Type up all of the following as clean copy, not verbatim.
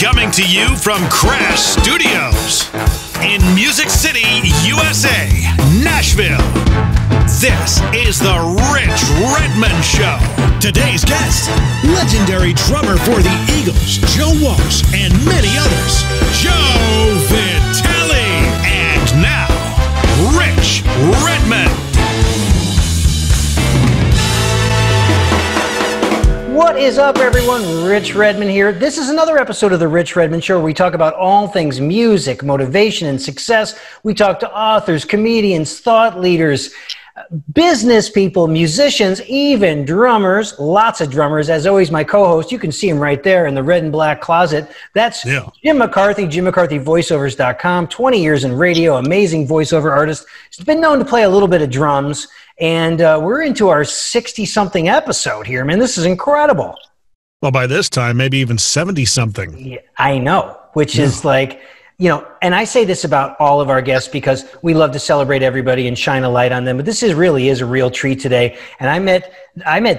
Coming to you from Crash Studios in Music City, USA, Nashville. This is the Rich Redman Show. Today's guest, legendary drummer for the Eagles, Joe Walsh, and many others, Joe Vitale. And now, Rich Redman. What is up, everyone? Rich Redman here. This is another episode of The Rich Redman Show, where we talk about all things music, motivation, and success. We talk to authors, comedians, thought leaders, business people, musicians, even drummers, lots of drummers. As always, my co-host, you can see him right there in the red and black closet. That's Jim McCarthy, JimMcCarthyVoiceovers.com, 20 years in radio, amazing voiceover artist. He's been known to play a little bit of drums. And we're into our 60-something episode here, man. This is incredible. Well, by this time, maybe even 70-something. Yeah, I know, which is like, you know, and I say this about all of our guests because we love to celebrate everybody and shine a light on them. But this is really is a real treat today. And I met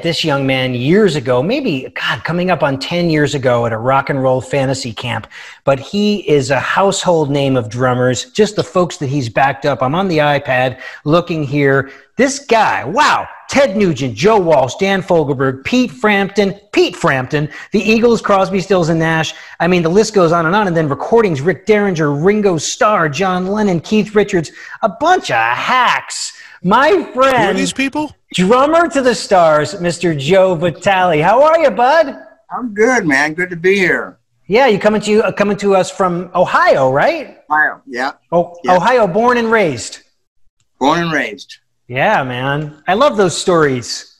this young man years ago, maybe, God, coming up on 10 years ago at a rock and roll fantasy camp. But he is a household name of drummers, just the folks that he's backed up. I'm on the iPad looking here. This guy, wow, Ted Nugent, Joe Walsh, Dan Fogelberg, Pete Frampton, the Eagles, Crosby, Stills and Nash. I mean, the list goes on. And then recordings, Rick Derringer, Ringo Starr, John Lennon, Keith Richards, a bunch of hacks. My friend. Who are these people? Drummer to the stars, Mr. Joe Vitale. How are you, bud? I'm good, man. Good to be here. Yeah, you're coming to us from Ohio, right? Ohio, yeah. Oh, yeah. Ohio, born and raised. Born and raised. Yeah, man. I love those stories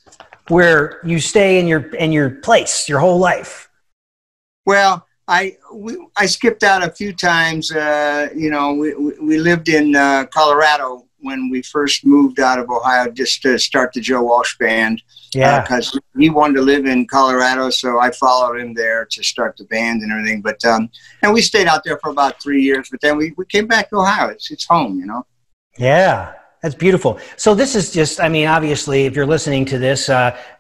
where you stay in your place your whole life. Well, I skipped out a few times. You know, we lived in Colorado when we first moved out of Ohio just to start the Joe Walsh Band. Yeah, because he wanted to live in Colorado, so I followed him there to start the band and everything. But and we stayed out there for about 3 years. But then we came back to Ohio. It's home, you know. Yeah. That's beautiful. So this is just, I mean, obviously, if you're listening to this,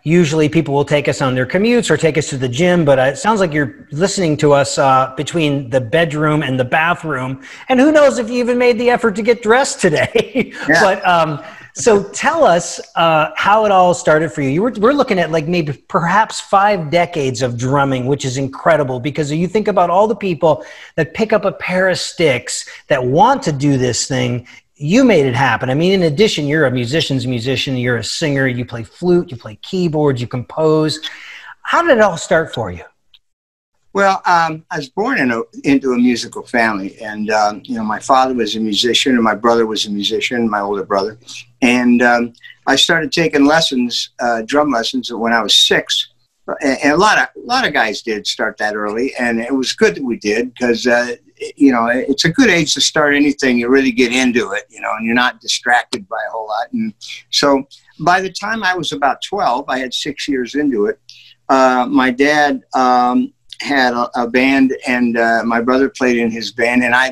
usually people will take us on their commutes or take us to the gym, but it sounds like you're listening to us between the bedroom and the bathroom. And who knows if you even made the effort to get dressed today. Yeah. But so tell us how it all started for you. We're looking at like maybe perhaps 5 decades of drumming, which is incredible because you think about all the people that pick up a pair of sticks that want to do this thing. You made it happen. I mean, in addition, you're a musician's musician. You're a singer. You play flute. You play keyboards. You compose. How did it all start for you? Well, I was born into a musical family, and you know, my father was a musician, and my brother was a musician, my older brother. And I started taking lessons, drum lessons, when I was 6. And a lot of guys did start that early, and it was good that we did because you know, it's a good age to start anything. You really get into it, you know, and you're not distracted by a whole lot. And so by the time I was about 12, I had 6 years into it. My dad had a band, and my brother played in his band, and I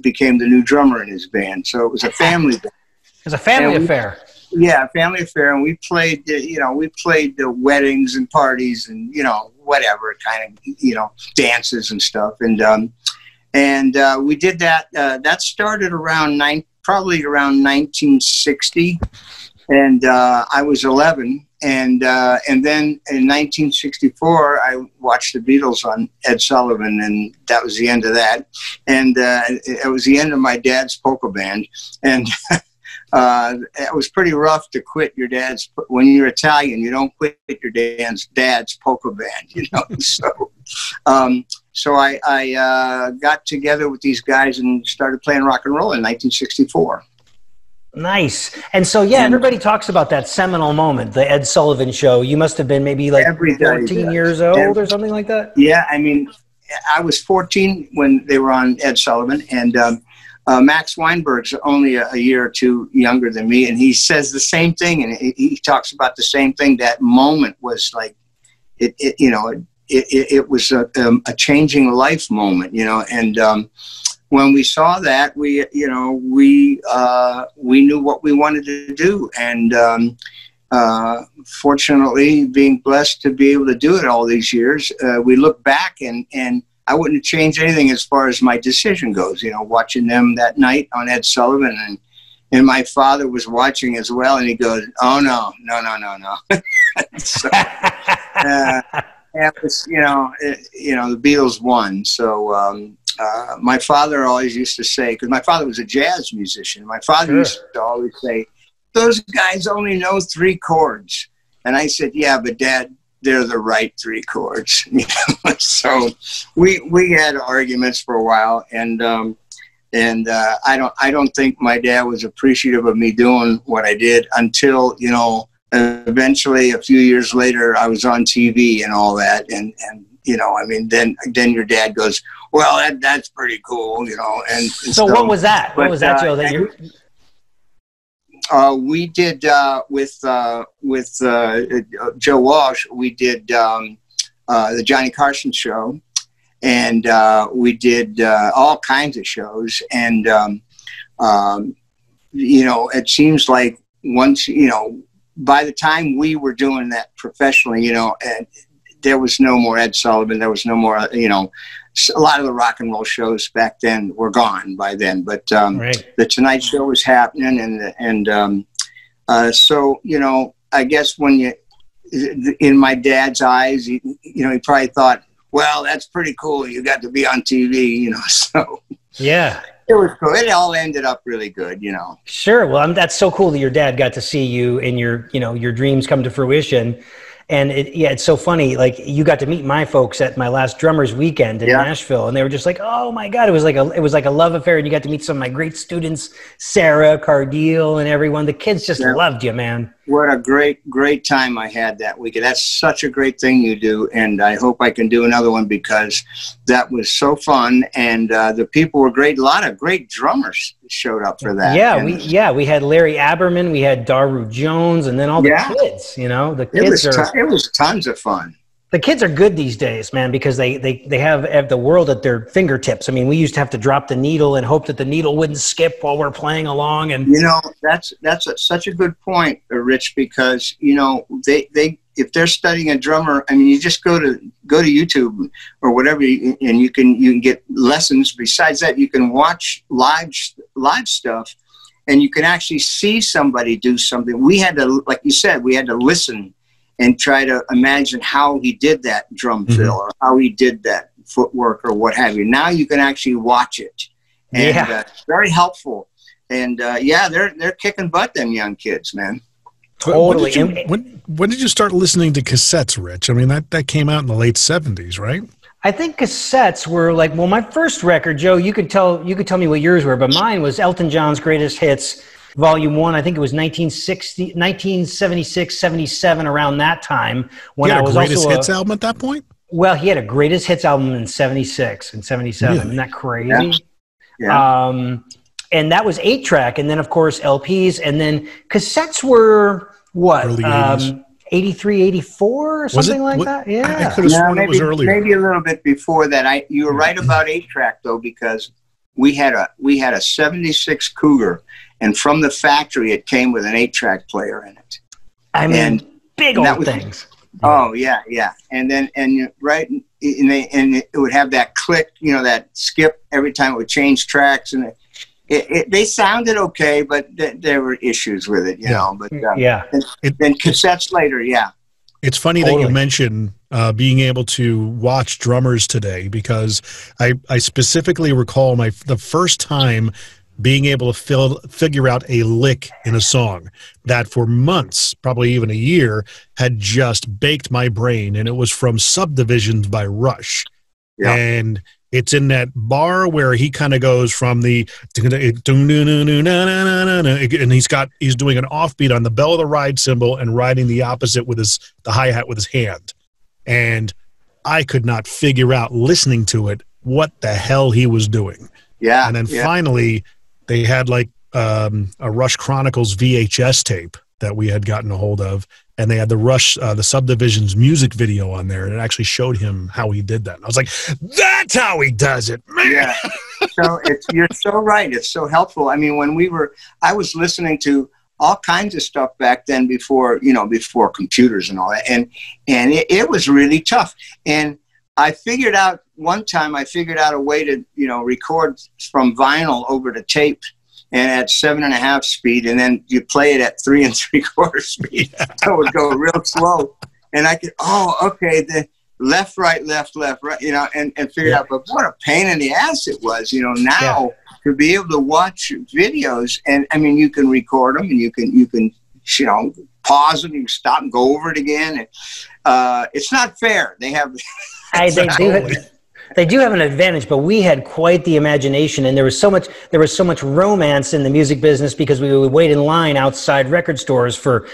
became the new drummer in his band. So it was a family band. It was a family affair. Yeah, family affair, and we played, you know, we played the weddings and parties and, you know, whatever kind of, you know, dances and stuff. And we did that. That started around probably around 1960, and I was 11. And then in 1964, I watched the Beatles on Ed Sullivan, and that was the end of that. And it was the end of my dad's polka band, and. It was pretty rough to quit your dad's. When you're Italian, you don't quit your dad's polka band, you know. So, I got together with these guys and started playing rock and roll in 1964. Nice. And so, yeah, everybody talks about that seminal moment, the Ed Sullivan Show. You must have been maybe like 14 years old or something like that. Yeah, I mean, I was 14 when they were on Ed Sullivan, and. Max Weinberg's only a year or two younger than me, and he says the same thing, and he talks about the same thing. That moment was like, it was a changing life moment, you know. And when we saw that, we knew what we wanted to do, and fortunately, being blessed to be able to do it all these years, we look back and I wouldn't change anything as far as my decision goes. You know, watching them that night on Ed Sullivan, and my father was watching as well, and he goes, "Oh no." So, it was, you know, the Beatles won. So my father always used to say, because my father was a jazz musician, my father used to always say, "Those guys only know three chords," and I said, "Yeah, but Dad, they're the right three chords." So we had arguments for a while, and I don't think my dad was appreciative of me doing what I did until, you know, eventually a few years later I was on TV and all that, and you know, I mean, then your dad goes, "Well, that's pretty cool," you know. And so what was that? But, what was that, Joe? That you. We did with Joe Walsh. We did the Johnny Carson show, and we did all kinds of shows. And you know, it seems like once, you know, by the time we were doing that professionally, you know, and there was no more Ed Sullivan. There was no more, you know. A lot of the rock and roll shows back then were gone by then, but right. The Tonight Show was happening, and so, you know, I guess when you, in my dad's eyes, you know, he probably thought, "Well, that's pretty cool. You got to be on TV," you know. So yeah, it was cool. It all ended up really good, you know. Sure. Well, that's so cool that your dad got to see you and your, you know, your dreams come to fruition. And it's so funny. Like, you got to meet my folks at my last drummers weekend in Nashville, and they were just like, "Oh my God!" It was like a love affair. And you got to meet some of my great students, Sarah Cardeal, and everyone. The kids just loved you, man. What a great time I had that weekend. That's such a great thing you do, and I hope I can do another one, because that was so fun, and the people were great. A lot of great drummers showed up for that. Yeah, we had Larry Aberman, we had Daru Jones, and then all the kids. You know, the kids it was tons of fun. The kids are good these days, man, because they have the world at their fingertips. I mean, we used to have to drop the needle and hope that the needle wouldn't skip while we're playing along. And you know, that's such a good point, Rich, because you know they if they're studying a drummer, I mean, you just go to YouTube or whatever, and you can get lessons. Besides that, you can watch live stuff, and you can actually see somebody do something. We had to, like you said, we had to listen and try to imagine how he did that drum fill, or how he did that footwork, or what have you. Now you can actually watch it, and it's very helpful. And they're kicking butt, them young kids, man. Totally. When did you start listening to cassettes, Rich? I mean, that came out in the late 70s, right? I think cassettes were like, well, my first record, Joe, you could tell me what yours were, but mine was Elton John's Greatest Hits, Volume 1, I think it was 1976, 77, around that time. When I was also Greatest Hits album at that point? Well, he had a Greatest Hits album in 76 and 77. Really? Isn't that crazy? Yeah. And that was 8-track. And then, of course, LPs. And then cassettes were, what, early 80s. 83, 84 or something like that? Yeah. I could have sworn it was earlier. Maybe a little bit before that. You were right about 8-track, though, because we had a 76 Cougar. And from the factory, it came with an 8-track player in it. I mean, big old things. Oh yeah. And then it would have that click, you know, that skip every time it would change tracks, and they sounded okay, but there were issues with it, you know. But then cassettes later, It's funny that you mentioned being able to watch drummers today, because I specifically recall the first time being able to figure out a lick in a song that for months, probably even a year, had just baked my brain, and it was from Subdivisions by Rush. Yeah. And it's in that bar where he kind of goes from the and he's doing an offbeat on the bell of the ride cymbal and riding the opposite with the hi-hat with his hand. And I could not figure out, listening to it, what the hell he was doing. Yeah. And then finally they had like a Rush Chronicles VHS tape that we had gotten a hold of, and they had the Rush, the Subdivisions music video on there, and it actually showed him how he did that. And I was like, "That's how he does it, man!" Yeah. So you're so right. It's so helpful. I mean, I was listening to all kinds of stuff back then before computers and all that, and it was really tough. And I figured out one time I figured out a way to, you know, record from vinyl over to tape and at 7.5 speed, and then you play it at 3 3/4 speed. So it would go real slow. And I could, oh, okay, the left, right, you know, and figure out, but what a pain in the ass it was, you know, now to be able to watch videos. And I mean, you can record them and you can, you know, pause them, you can stop and go over it again. And, it's not fair. They have, they do have an advantage, but we had quite the imagination, and there was so much romance in the music business because we would wait in line outside record stores for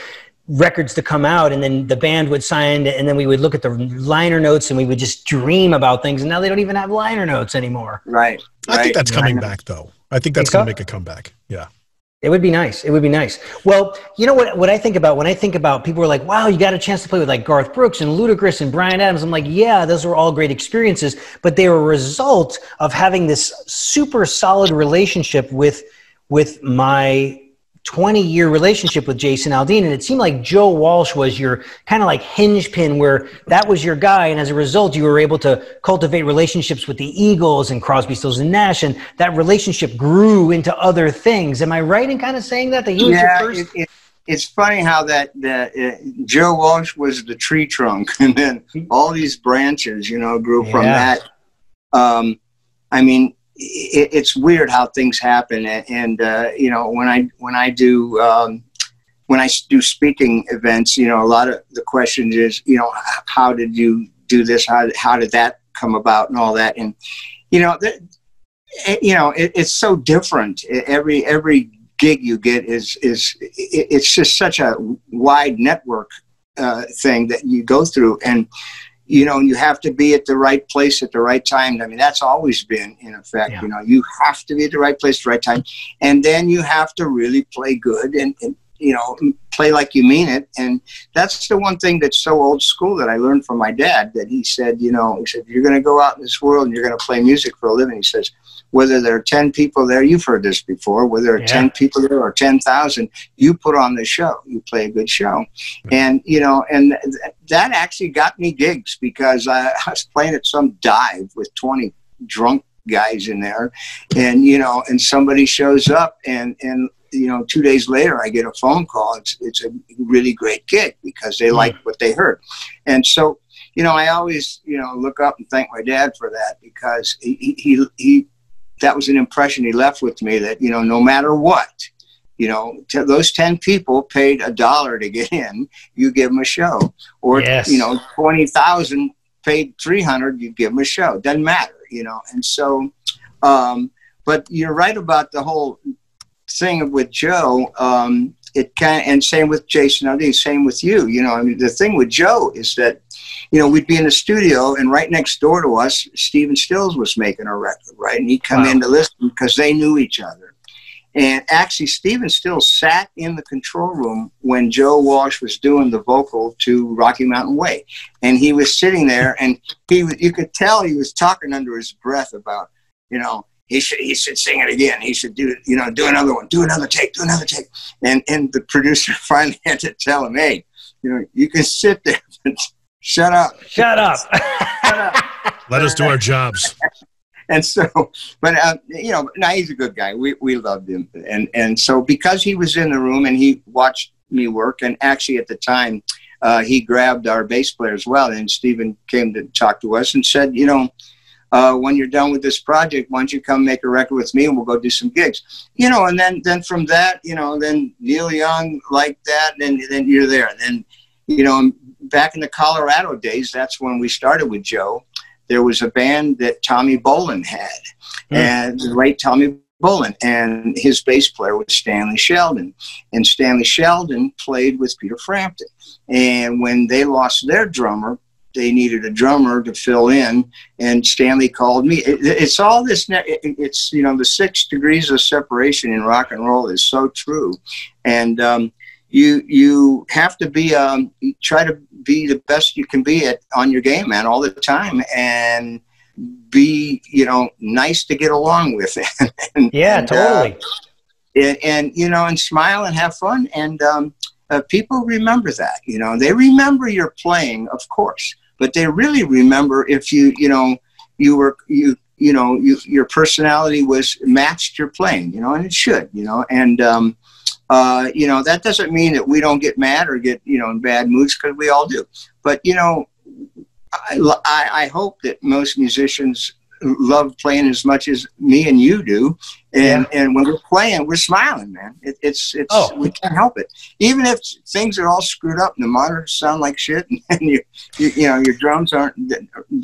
records to come out, and then the band would sign, and then we would look at the liner notes and we would just dream about things, and now they don't even have liner notes anymore. Right. I think that's coming back though. I think that's going to make a comeback. Yeah. It would be nice. It would be nice. Well, you know what I think about? When I think about people are like, wow, you got a chance to play with like Garth Brooks and Ludacris and Bryan Adams. I'm like, yeah, those were all great experiences, but they were a result of having this super solid relationship with my 20-year relationship with Jason Aldean. And it seemed like Joe Walsh was your kind of like hinge pin where that was your guy. And as a result, you were able to cultivate relationships with the Eagles and Crosby, Stills and Nash. And that relationship grew into other things. Am I right in kind of saying that he was your first? It's funny how that Joe Walsh was the tree trunk. And then all these branches, you know, grew from that. I mean, it's weird how things happen, and you know, when I do speaking events, you know, a lot of the questions is, you know, how did you do this? How did that come about, and all that? And you know, it's so different. Every gig you get it's just such a wide network thing that you go through, and you know, you have to be at the right place at the right time. I mean, that's always been in effect. You know, you have to be at the right place at the right time. And then you have to really play good and, you know, play like you mean it. And that's the one thing that's so old school that I learned from my dad, that he said, you know, he said, you're going to go out in this world and you're going to play music for a living. He says, whether there are 10 people there, you've heard this before, whether there are 10 people there or 10,000, you put on the show, you play a good show. And, you know, and that actually got me gigs, because I was playing at some dive with 20 drunk guys in there, and, you know, and somebody shows up, and you know, 2 days later I get a phone call. It's a really great gig because they liked what they heard. And so, you know, I always, you know, look up and thank my dad for that, because he that was an impression he left with me, that, you know, no matter what, you know, those 10 people paid $1 to get in, you give them a show. Or, you know, 20,000 paid 300, you give them a show. Doesn't matter, you know. And so, but you're right about the whole thing with Joe. It kind of, and same with Jason Aldean, same with you. You know, I mean, the thing with Joe is that, you know, we'd be in the studio, and right next door to us, Stephen Stills was making a record, right? And he'd come in to listen because they knew each other. And actually, Stephen Stills sat in the control room when Joe Walsh was doing the vocal to Rocky Mountain Way. And he was sitting there, and you could tell he was talking under his breath about, you know, he should sing it again. He should do, you know, do another one, do another take, do another take. And the producer finally had to tell him, hey, you know, you can sit there, but shut up. Shut up. Shut up. Let us do our jobs. And so, but, you know, now he's a good guy. We loved him. And so because he was in the room and he watched me work, and actually at the time he grabbed our bass player as well. And Stephen came to talk to us and said, you know, when you're done with this project, why don't you come make a record with me, and we'll go do some gigs, you know? And then from that, you know, then Neil Young liked that, and then you're there. And then, you know, back in the Colorado days, that's when we started with Joe. There was a band that Tommy Bolin had, and the late Tommy Bolin, and his bass player was Stanley Sheldon, and Stanley Sheldon played with Peter Frampton. And when they lost their drummer, they needed a drummer to fill in, and Stanley called me. It's all this, it's, you know, the 6 degrees of separation in rock and roll is so true. And you have to be, try to be the best you can be on your game, man, all the time, and be, you know, nice to get along with. Totally. And, you know, and smile and have fun. And, people remember that, you know, they remember your playing, of course, but they really remember if you, you know, you were, your personality was matched your playing, and it should, and, that doesn't mean that we don't get mad or get, in bad moods, because we all do. But, I hope that most musicians love playing as much as me and you do. And, and when we're playing, we're smiling, man. It's we can't help it. Even if things are all screwed up and the monitors sound like shit, and your drums aren't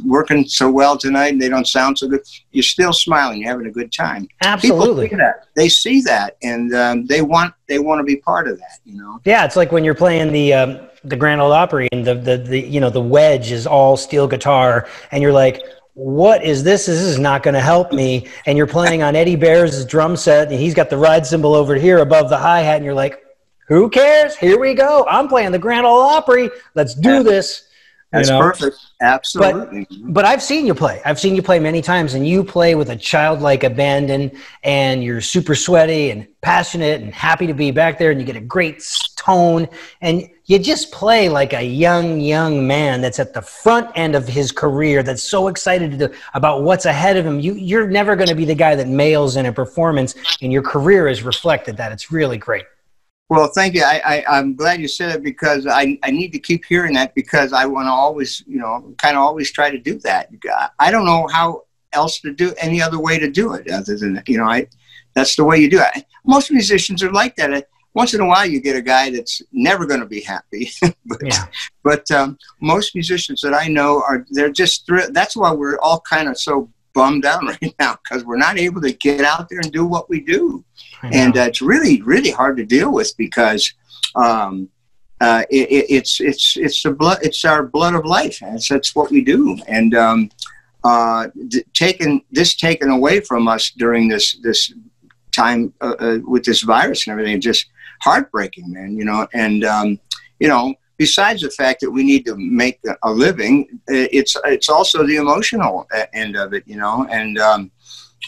working so well tonight and they don't sound so good, you're still smiling, you're having a good time. Absolutely. People see that. They see that, and they want to be part of that, Yeah, it's like when you're playing the Grand Ole Opry and the wedge is all steel guitar, and you're like, what is this? This is not going to help me. And you're playing on Eddie Bear's drum set, and he's got the ride cymbal over here above the hi-hat, and you're like, who cares? Here we go. I'm playing the Grand Ole Opry. Let's do this. That's perfect. Absolutely. But I've seen you play. I've seen you play many times, and you play with a childlike abandon, and you're super sweaty and passionate and happy to be back there, and you get a great tone, and you just play like a young man that's at the front end of his career, that's so excited about what's ahead of him. You're never going to be the guy that mails in a performance, and your career has reflected that. It's really great. Well, thank you. I'm glad you said it, because I need to keep hearing that, because I want to always, kind of always try to do that. I don't know how else to do, any other way to do it other than, that's the way you do it. Most musicians are like that. Once in a while you get a guy that's never going to be happy, but most musicians that I know they're just thrilled. That's why we're all kind of so bummed out right now, because we're not able to get out there and do what we do. And it's really, really hard to deal with, because it's our blood of life. That's what we do. And taken away from us during this time with this virus and everything, just heartbreaking, man. And besides the fact that we need to make a living, it's also the emotional end of it,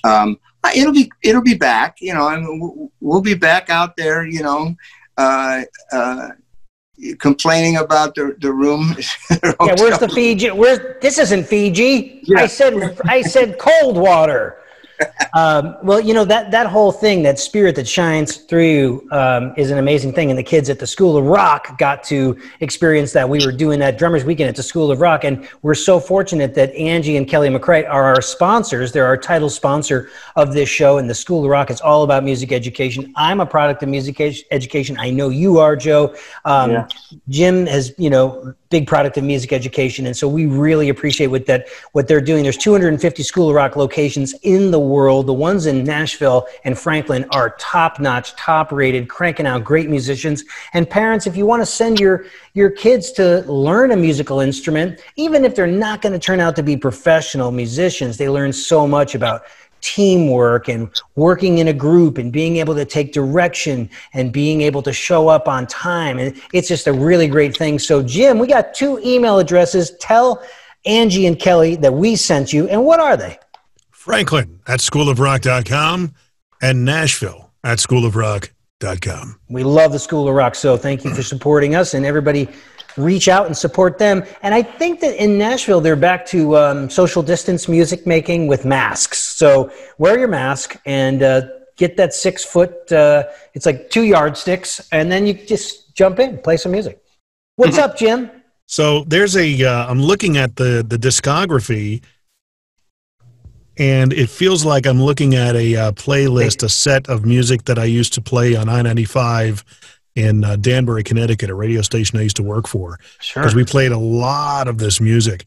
and it'll be back, and we'll be back out there, complaining about the room. Yeah, where's the Fiji? This isn't Fiji. Yeah. I said cold water. Well, that whole thing, that spirit that shines through you, is an amazing thing. And the kids at the School of Rock got to experience that. We were doing that Drummers Weekend at the School of Rock, and we're so fortunate that Angie and Kelly McCrite are our sponsors. They're our title sponsor of this show, and the School of Rock is all about music education. I'm a product of music education. I know you are, Joe. Jim has, big product of music education, and so we really appreciate what they're doing. There's 250 School of Rock locations in the world. The ones in Nashville and Franklin are top-notch, top-rated, cranking out great musicians. And parents, if you want to send your kids to learn a musical instrument, even if they're not going to turn out to be professional musicians, they learn so much about teamwork and working in a group and being able to take direction and being able to show up on time. And it's just a really great thing. So Jim, we got 2 email addresses. Tell Angie and Kelly that we sent you. And what are they? Franklin at schoolofrock.com and Nashville at schoolofrock.com. We love the School of Rock. So thank you for supporting us, and everybody reach out and support them. And I think that in Nashville, they're back to social distance music making with masks. So wear your mask and get that 6-foot, it's like 2 yardsticks, and then you just jump in, play some music. What's up, Jim? So there's I'm looking at the discography, and it feels like I'm looking at a playlist, a set of music that I used to play on I-95 in Danbury, Connecticut, a radio station I used to work for. Sure. Because we played a lot of this music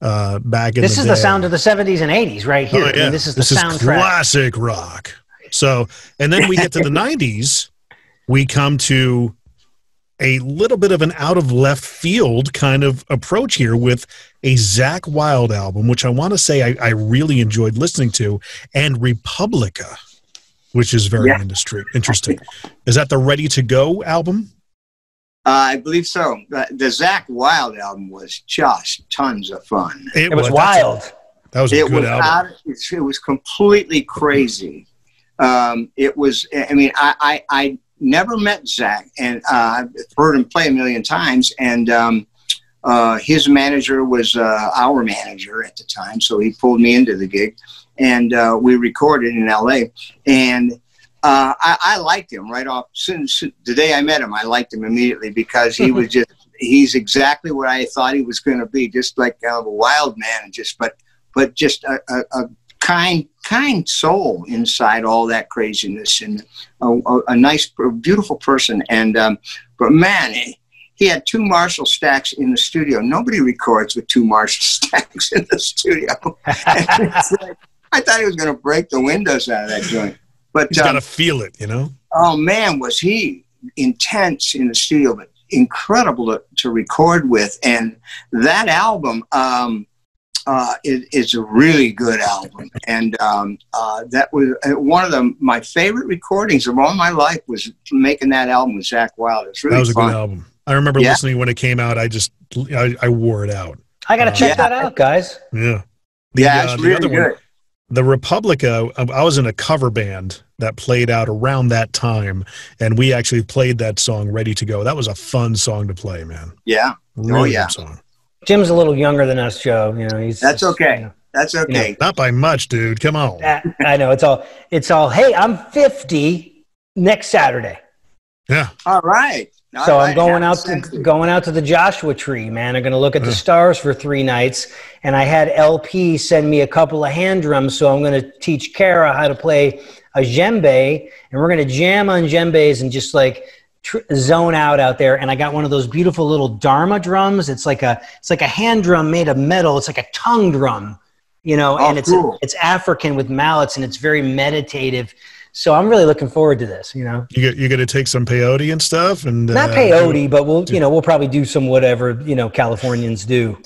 back in the day. This is the sound of the 70s and 80s right here. Oh, yeah. I mean, this is soundtrack. Classic rock. So, and then we get to the 90s. We come to a little bit of an out-of-left-field kind of approach here with a Zakk Wylde album, which I want to say I really enjoyed listening to, and Republica, which is very interesting. Is that the Ready to Go album? I believe so. The Zakk Wylde album was just tons of fun. It was wild. That was a good album. It was completely crazy. It was, I mean, I never met Zakk, and I've heard him play a million times, and His manager was our manager at the time, so he pulled me into the gig, and we recorded in L.A. And I liked him right off. Since the day I met him, I liked him immediately, because he was just—he's exactly what I thought he was going to be, just like kind of a wild man, just but just a kind soul inside all that craziness, and a nice, beautiful person. And but man. He had two Marshall stacks in the studio. Nobody records with two Marshall stacks in the studio. I thought he was going to break the windows out of that joint. But he's got to feel it, you know? Oh, man, was he intense in the studio, but incredible to record with. And that album is a really good album. And that was one of my favorite recordings of all my life, was making that album with Zakk Wylde. It's really fun. That was a good album. I remember listening when it came out. I wore it out. I got to check that out, guys. Yeah. It's really good. The Republica, I was in a cover band that played out around that time, and we actually played that song, Ready to Go. That was a fun song to play, man. Yeah. Really good song. Jim's a little younger than us, Joe. You know, that's okay. You know, that's okay. You know, not by much, dude. Come on. I know. It's all, hey, I'm 50 next Saturday. Yeah. All right. So I'm going out to the Joshua Tree, man. I'm going to look at the stars for 3 nights, and I had LP send me a couple of hand drums. So I'm going to teach Kara how to play a djembe, and we're going to jam on djembes and just like zone out there. And I got one of those beautiful little Dharma drums. It's like a hand drum made of metal. It's like a tongue drum, you know. Oh, and it's African with mallets, and it's very meditative. So I'm really looking forward to this, you know. You're going to take some peyote and stuff, and not peyote, but we'll probably do some whatever, you know, Californians do.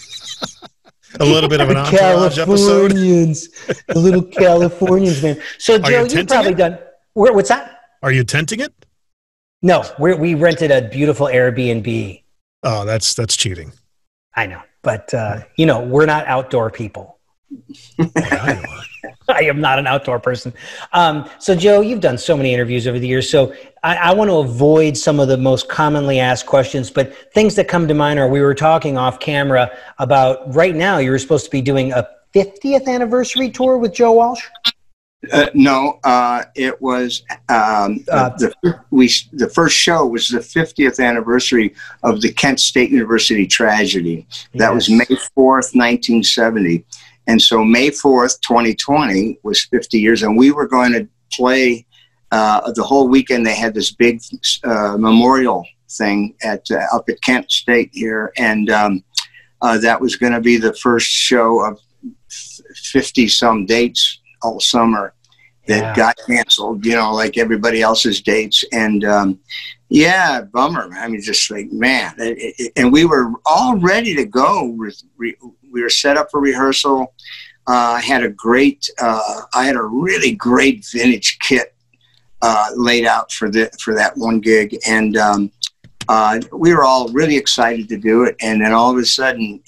A little bit of an entourage episode. The little Californians, man. So Joe, you've probably done. What's that? Are you tenting it? No, we rented a beautiful Airbnb. Oh, that's cheating. I know, but you know, we're not outdoor people. I am not an outdoor person. So, Joe, you've done so many interviews over the years, so I want to avoid some of the most commonly asked questions, but things that come to mind are, we were talking off camera about right now you were supposed to be doing a 50th anniversary tour with Joe Walsh? No, it was the first show was the 50th anniversary of the Kent State University tragedy. That was May 4th, 1970. And so May 4th, 2020 was 50 years, and we were going to play the whole weekend. They had this big memorial thing up at Kent State here, and that was going to be the first show of 50-some dates all summer that got canceled, you know, like everybody else's dates. And yeah, bummer. I mean, just like, man. And we were all ready to go. We were set up for rehearsal. I had a really great vintage kit laid out for that one gig, and we were all really excited to do it. And then all of a sudden,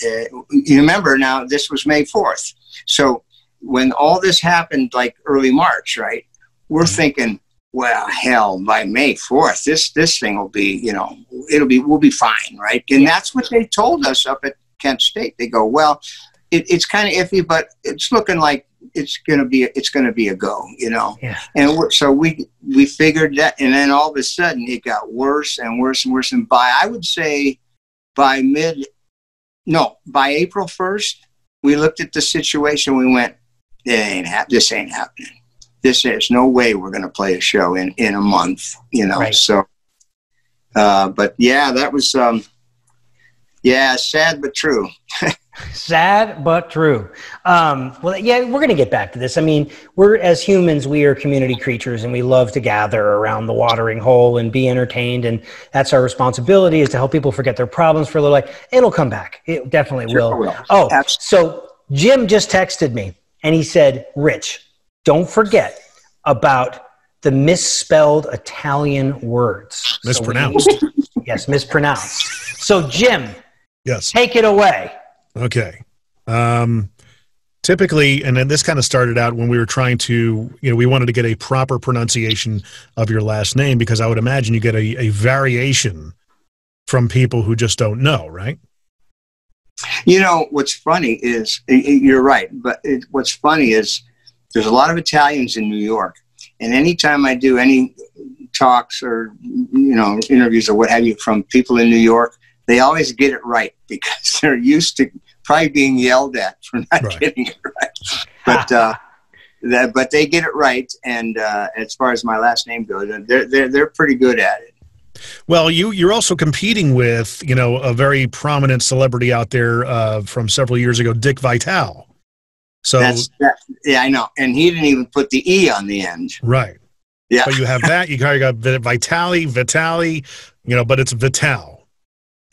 you remember now, this was May 4th. So when all this happened, like early March, right? We're thinking, well, hell, by May 4th, this thing will be, you know, we'll be fine, right? And that's what they told us up at Kent State. They go, well, it's kind of iffy, but it's looking like it's going to be a go, you know. Yeah. And so we figured that, and then all of a sudden it got worse and worse and worse. And by April 1st, we looked at the situation. We went, this ain't happening. There's no way we're going to play a show in a month, you know. Right. So, but yeah, that was. Yeah, sad but true. Sad but true. Well, yeah, we're going to get back to this. I mean, as humans, we are community creatures, and we love to gather around the watering hole and be entertained, and that's our responsibility, is to help people forget their problems for a little. Like, it'll come back. It definitely will. Oh, absolutely. So Jim just texted me, and he said, Rich, don't forget about the misspelled Italian words. Mispronounced. So yes, mispronounced. So, Jim. Yes. Take it away. Okay. Typically, and then this kind of started out when we were trying to, you know, we wanted to get a proper pronunciation of your last name, because I would imagine you get a variation from people who just don't know, right? You know, what's funny is, you're right, but what's funny is there's a lot of Italians in New York. And anytime I do any talks or, you know, interviews or what have you from people in New York, they always get it right because they're used to probably being yelled at for not getting it right. But, but they get it right. And as far as my last name goes, they're pretty good at it. Well, you're also competing with, you know, a very prominent celebrity out there from several years ago, Dick Vitale. So yeah, I know. And he didn't even put the E on the end. Right. Yeah. But you have that. You got Vitale, you know, but it's Vitale.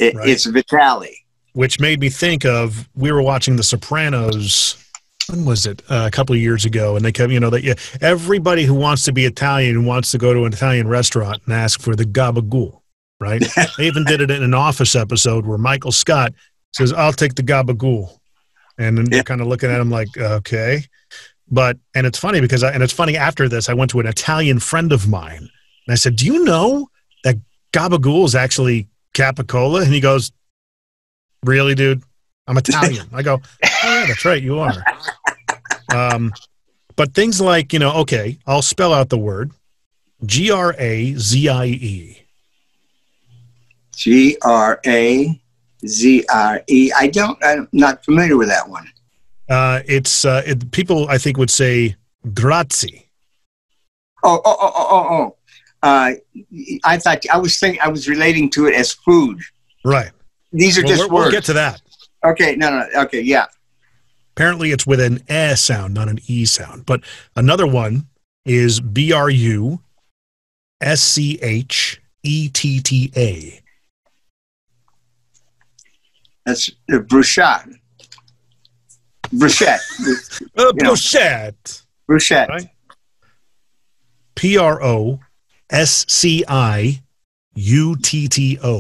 Right? It's Vitale. Which made me think of, we were watching The Sopranos. When was it? A couple of years ago. And they kept, you know, that everybody who wants to be Italian wants to go to an Italian restaurant and ask for the gabagool, right? They even did it in an Office episode where Michael Scott says, "I'll take the gabagool." And then they're kind of looking at him like, okay. But, and it's funny because after this, I went to an Italian friend of mine and I said, "Do you know that gabagool is actually capicola?" And he goes, "Really, dude? I'm Italian." I go, "Oh, yeah, that's right, you are." But things like, you know, okay, I'll spell out the word. Grazie. Grazie. I'm not familiar with that one. People, I think, would say grazie. Oh. I was relating to it as food. Right. These are just words. We'll get to that. Okay. No. Okay. Yeah. Apparently it's with an eh sound, not an E sound. But another one is bruschetta. That's bruschetta. Bruschetta. Bruschetta. Bruschetta. Right? prosciutto.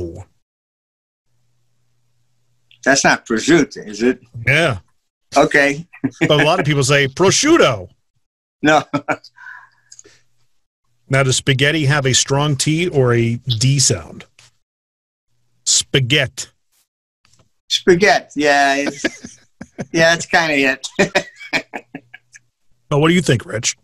That's not prosciutto, is it? Yeah. Okay. But a lot of people say prosciutto. No. Now, does spaghetti have a strong T or a D sound? Spaghetti. Spaghetti. Yeah. That's kind of it. Well, what do you think, Rich?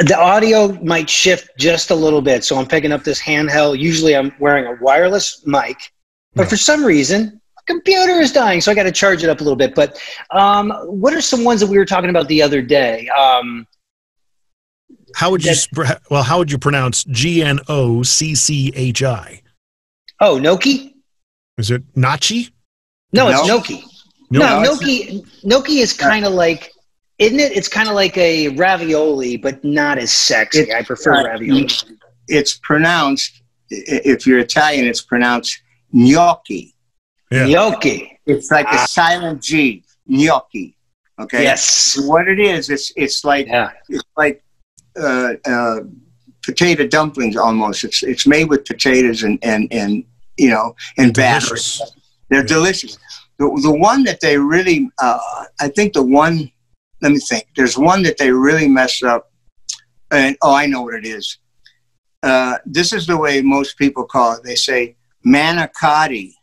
The audio might shift just a little bit. So I'm picking up this handheld. Usually I'm wearing a wireless mic. But for some reason, the computer is dying, so I got to charge it up a little bit. But what are some ones that we were talking about the other day? How would you pronounce Gnocchi? Oh, gnocchi? Is it nachi? No, it's gnocchi. No, gnocchi is kind of like, isn't it? It's kind of like a ravioli, but not as sexy. I prefer ravioli. It's pronounced, if you're Italian, it's pronounced gnocchi. Yeah. Gnocchi. It's like a silent G. Gnocchi. Okay. Yes. What it is, it's like potato dumplings almost. It's made with potatoes and you know, and batter. They're delicious. The one that they really, let me think. There's one that they really mess up, and I know what it is. This is the way most people call it. They say manicotti.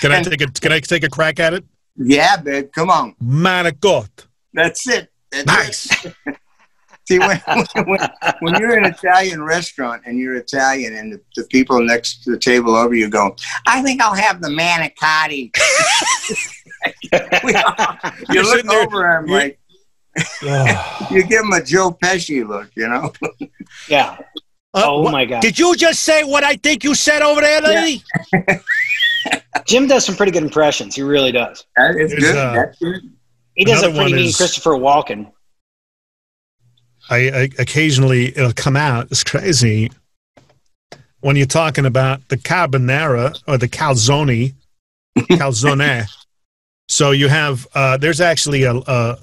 Can I take a crack at it? Yeah, babe. Come on. Manicotti. That's it. Nice. See, when you're in an Italian restaurant and you're Italian and the people next to the table over you go, "I think I'll have the manicotti." You look over and I'm like, you give them a Joe Pesci look, you know? Yeah. Oh my God! Did you just say what I think you said over there, lady? Yeah. Jim does some pretty good impressions. He really does. That's good. He does a pretty mean Christopher Walken. I occasionally it'll come out. It's crazy when you're talking about the carbonara or the calzone. So you have there's actually a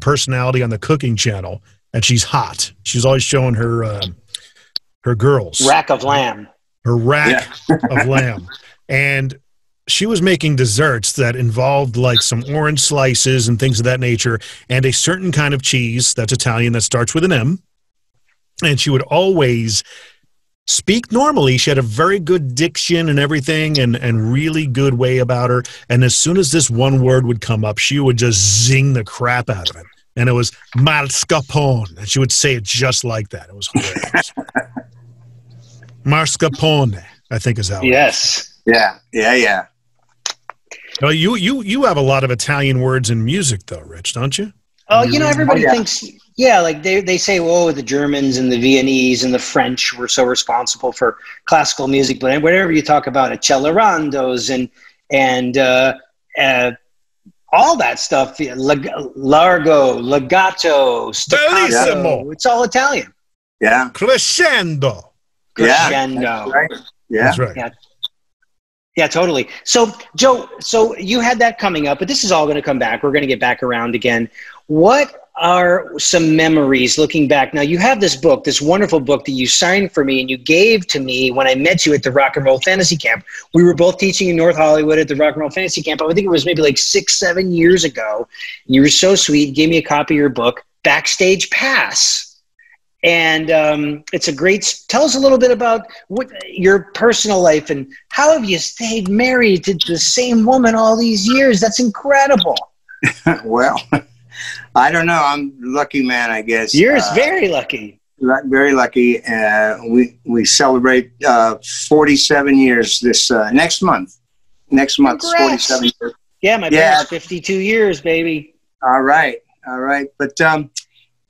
personality on the Cooking Channel, and she's hot. She's always showing her. Her girls. Rack of lamb. Her rack of lamb. And she was making desserts that involved like some orange slices and things of that nature and a certain kind of cheese that's Italian that starts with an M. And she would always speak normally. She had a very good diction and everything, and really good way about her. And as soon as this one word would come up, she would just zing the crap out of it. And it was mascarpone. And she would say it just like that. It was hilarious. Mascarpone, I think is how. Yes. It was. Yeah. Yeah. Yeah. Well, you have a lot of Italian words in music, though, Rich, don't you? Oh, you know, everybody thinks, yeah, like they say, oh, the Germans and the Viennese and the French were so responsible for classical music. But whenever you talk about accelerandos and all that stuff, largo, legato, staccato, it's all Italian. Yeah. Crescendo. Crescendo. Yeah. That's right. Yeah. That's right. Yeah. Yeah, totally. So, Joe, so you had that coming up, but this is all going to come back. We're going to get back around again. What are some memories looking back? Now, you have this book, this wonderful book that you signed for me and you gave to me when I met you at the Rock and Roll Fantasy Camp. We were both teaching in North Hollywood at the Rock and Roll Fantasy Camp. I think it was maybe like 6-7 years ago. You were so sweet. Gave me a copy of your book, Backstage Pass. And it's a great, tell us a little bit about what your personal life and how have you stayed married to the same woman all these years? That's incredible. Well, I don't know. I'm lucky, man, I guess. You're very lucky. Very lucky. We celebrate 47 years this next month. Next month is 47 years. Yeah, my parents, 52 years, baby. All right. All right. But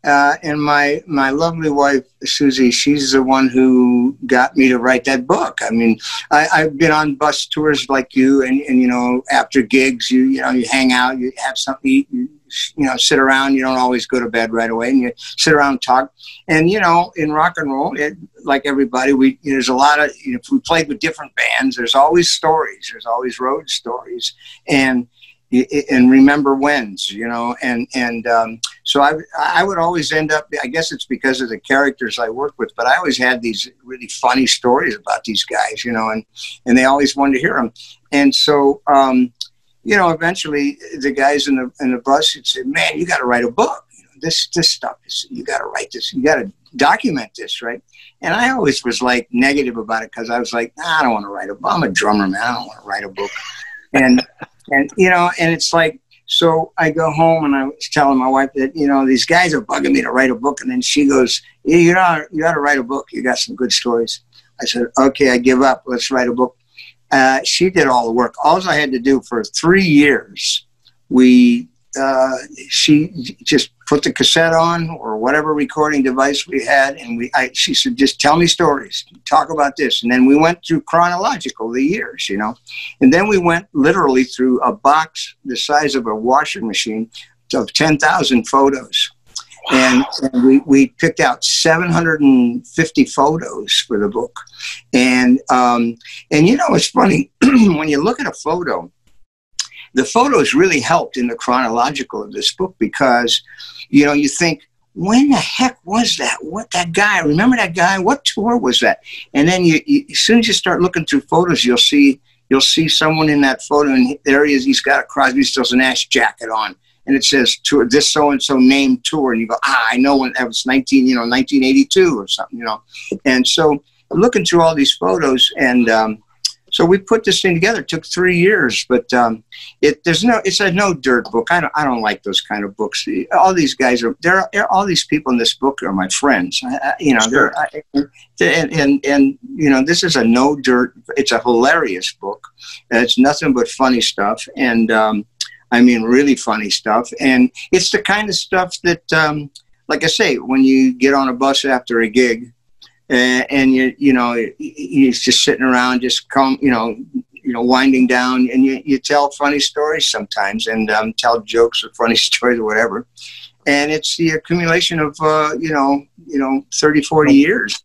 and my lovely wife, Susie, she's the one who got me to write that book. I mean, I've been on bus tours like you, and you know, after gigs, you know, you hang out, you have something to eat, you know, sit around. You don't always go to bed right away, and you sit around and talk. And, you know, in rock and roll, like everybody, there's a lot of, you know, if we played with different bands, there's always stories. There's always road stories. And remember wins, you know, so I would always end up, I guess it's because of the characters I worked with, but I always had these really funny stories about these guys, you know, and they always wanted to hear them. And so, you know, eventually the guys in the bus had said, man, you got to write a book. You know, this stuff, you got to write this, you got to document this, right? And I always was like negative about it because I was like, nah, I don't want to write a book. I'm a drummer, man. I don't want to write a book. And, you know, and it's like, so I go home and I was telling my wife that, you know, these guys are bugging me to write a book. And then she goes, you ought to write a book. You got some good stories. I said, okay, I give up. Let's write a book. She did all the work. All I had to do for 3 years, she just put the cassette on or whatever recording device we had. And she said, just tell me stories, talk about this. And then we went through chronological, the years, you know, and then we went literally through a box the size of a washing machine of 10,000 photos. Wow. And we picked out 750 photos for the book. And you know, it's funny when you look at a photo, the photos really helped in the chronological of this book because, you know, you think, when the heck was that? What, that guy? Remember that guy? What tour was that? And then as soon as you start looking through photos, you'll see someone in that photo, and there he is. He's got a Crosby, Stills and Nash jacket on, and it says tour, this so-and-so named tour. And you go, I know when that was 1982 or something, you know. And so I'm looking through all these photos and, so we put this thing together. It took 3 years, but it's a no dirt book. I don't like those kind of books. All these guys all these people in this book are my friends. You know, this is a no dirt. It's a hilarious book. It's nothing but funny stuff, and I mean really funny stuff. And it's the kind of stuff that, like I say, when you get on a bus after a gig. And you know, he's just sitting around, you know, winding down, and you tell funny stories sometimes, and tell jokes or funny stories or whatever, and it's the accumulation of you know, 30-40 years.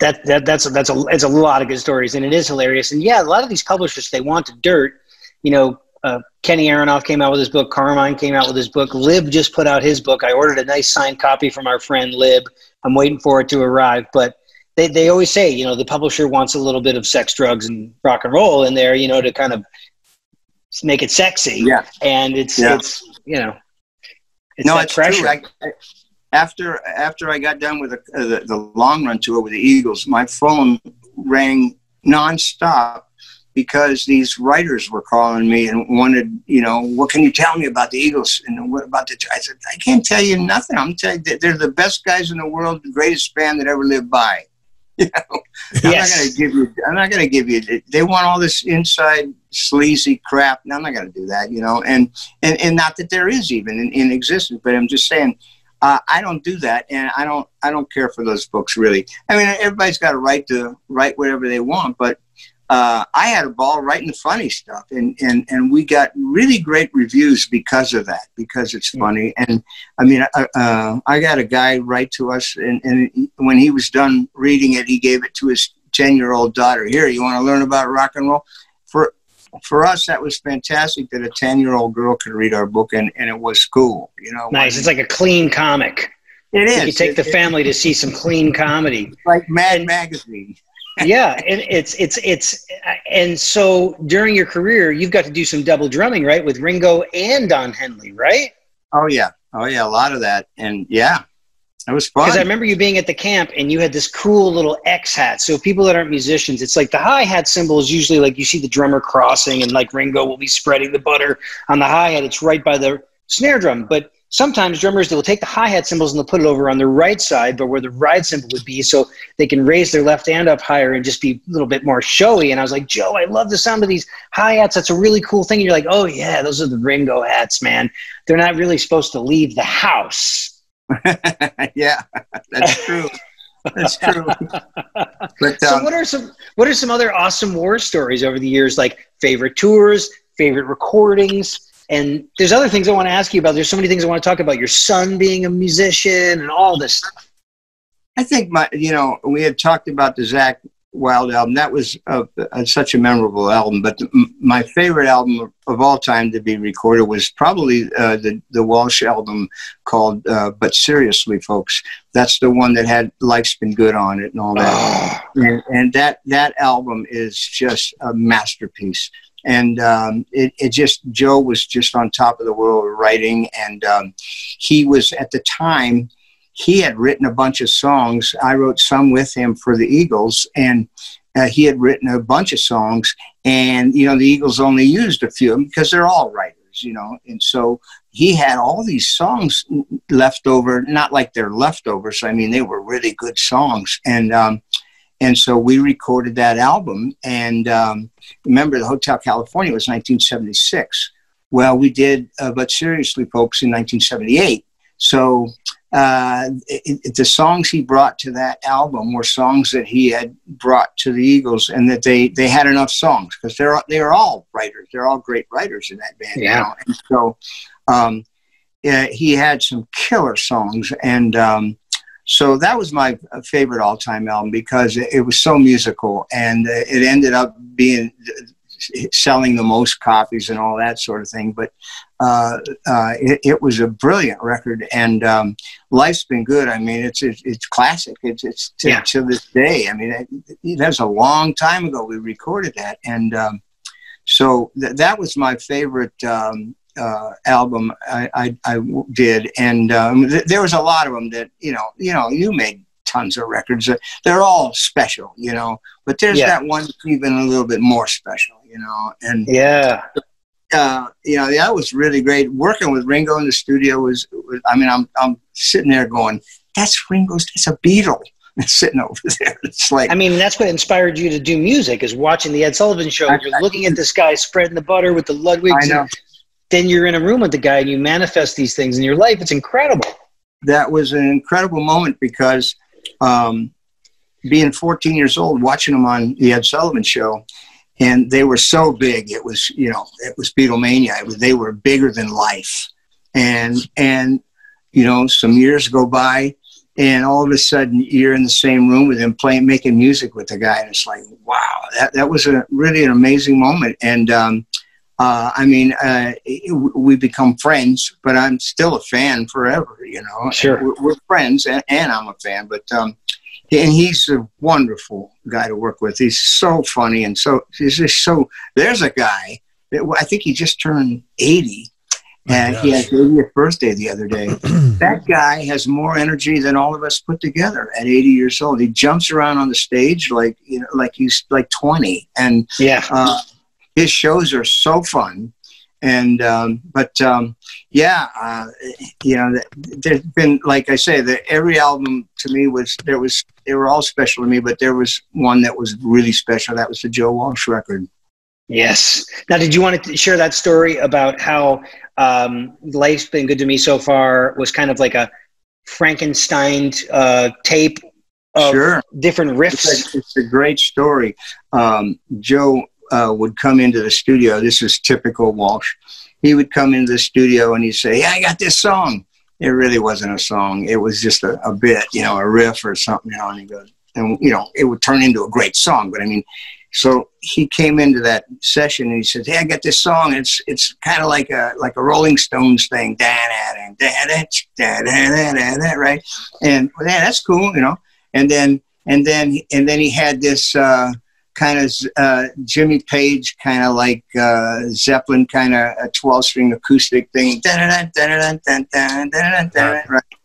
That's a lot of good stories, and it is hilarious. And yeah, a lot of these publishers, they want the dirt, you know. Kenny Aronoff came out with his book. Carmine came out with his book. Lib just put out his book. I ordered a nice signed copy from our friend Lib. I'm waiting for it to arrive. But they always say, you know, the publisher wants a little bit of sex, drugs, and rock and roll in there, you know, to kind of make it sexy. Yeah. And it's, you know, it's that pressure. True. I, After I got done with the long run tour with the Eagles, my phone rang nonstop because these writers were calling me and wanted, you know, what can you tell me about the Eagles? And what about the, I said, I can't tell you nothing. I'm telling you, they're the best guys in the world, the greatest band that ever lived by. You know, I'm not going to give you, they want all this inside sleazy crap. No, I'm not going to do that, you know, and not that there is even in existence, but I'm just saying, I don't do that, and I don't care for those books, really. I mean, everybody's got a right to write whatever they want, but I had a ball writing the funny stuff, and we got really great reviews because of that, because it's funny. And I mean, I got a guy write to us, and when he was done reading it, he gave it to his 10-year-old daughter. Here, you want to learn about rock and roll? For us, that was fantastic that a 10-year-old girl could read our book, and it was cool. You know, nice. It's like a clean comic. It is. You take the family to see some clean comedy, like Mad Magazine. Yeah, and it's and so during your career, you've got to do some double drumming, right, with Ringo and Don Henley, right? Oh yeah, a lot of that, and yeah. That was fun. Because I remember you being at the camp and you had this cool little X hat. So people that aren't musicians, it's like the hi-hat symbol is usually like you see the drummer crossing and like Ringo will be spreading the butter on the hi-hat. It's right by the snare drum. But sometimes drummers, they'll take the hi-hat symbols and they'll put it over on the right side, but where the right symbol would be, so they can raise their left hand up higher and just be a little bit more showy. And I was like, Joe, I love the sound of these hi-hats. That's a really cool thing. And you're like, oh, yeah, those are the Ringo hats, man. They're not really supposed to leave the house. Yeah, that's true. That's true. But, so what are some other awesome war stories over the years, like favorite tours, favorite recordings? And there's other things I want to ask you about. There's so many things I want to talk about, your son being a musician and all this stuff. I think we had talked about the Zakk Wylde album. That was such a memorable album, but my favorite album of all time to be recorded was probably the Walsh album called But Seriously, Folks. That's the one that had Life's Been Good on it and all that. And that album is just a masterpiece. And Joe was just on top of the world writing, and he was at the time, he had written a bunch of songs. I wrote some with him for the Eagles, and he had written a bunch of songs. And, you know, the Eagles only used a few of them because they're all writers, you know. And so he had all these songs left over, not like they're leftovers. I mean, they were really good songs. And so we recorded that album. And remember, the Hotel California was 1976. Well, we did But Seriously, Folks, in 1978. So... the songs he brought to that album were songs that he had brought to the Eagles, and that they had enough songs because they're all writers. They're all great writers in that band. Yeah. You know? And so he had some killer songs. And so that was my favorite all-time album because it was so musical, and it ended up being selling the most copies and all that sort of thing. But it was a brilliant record, and Life's Been Good. I mean, it's classic. It's to this day. I mean, that's a long time ago we recorded that, and so that was my favorite album I did. And there was a lot of them that you made tons of records. They're all special, you know, but there's that one even a little bit more special, you know. And that was really great. Working with Ringo in the studio was I mean, I'm sitting there going, that's Ringo's, that's a Beatle. It's sitting over there. It's like, I mean, that's what inspired you to do music, is watching the Ed Sullivan Show. You're looking at this guy spreading the butter with the Ludwigs. I know. And then you're in a room with the guy and you manifest these things in your life. It's incredible. That was an incredible moment because being 14 years old, watching them on the Ed Sullivan Show, and they were so big. It was, you know, it was Beatlemania. They were bigger than life. And, you know, some years go by, and all of a sudden you're in the same room with him playing, making music with the guy. And it's like, wow, that was a really an amazing moment. And, we become friends, but I'm still a fan forever, you know. Sure. We're friends, and I'm a fan, but, and he's a wonderful guy to work with. He's so funny, and so, he's just so, there's a guy that I think he just turned 80, And he had his 80th birthday the other day. That guy has more energy than all of us put together at 80 years old. He jumps around on the stage like, you know, like he's like 20. And his shows are so fun. And you know, there's been, like I say, every album to me was, they were all special to me, but there was one that was really special. That was the Joe Walsh record. Yes. Now, did you want to share that story about how Life's Been Good to Me So Far was kind of like a Frankenstein tape of different riffs? It's a great story. Joe would come into the studio. This is typical Walsh. He would come into the studio and he'd say, "Yeah, I got this song." It really wasn't a song. It was just a bit, you know, a riff or something, you know, and he goes, and, you know, it would turn into a great song. But I mean, so he came into that session and he said, "Hey, I got this song. It's kind of like a Rolling Stones thing, right?" And well, yeah, that's cool, you know. And then he had this kind of Jimmy Page, kind of like Zeppelin, kind of a 12-string acoustic thing, right?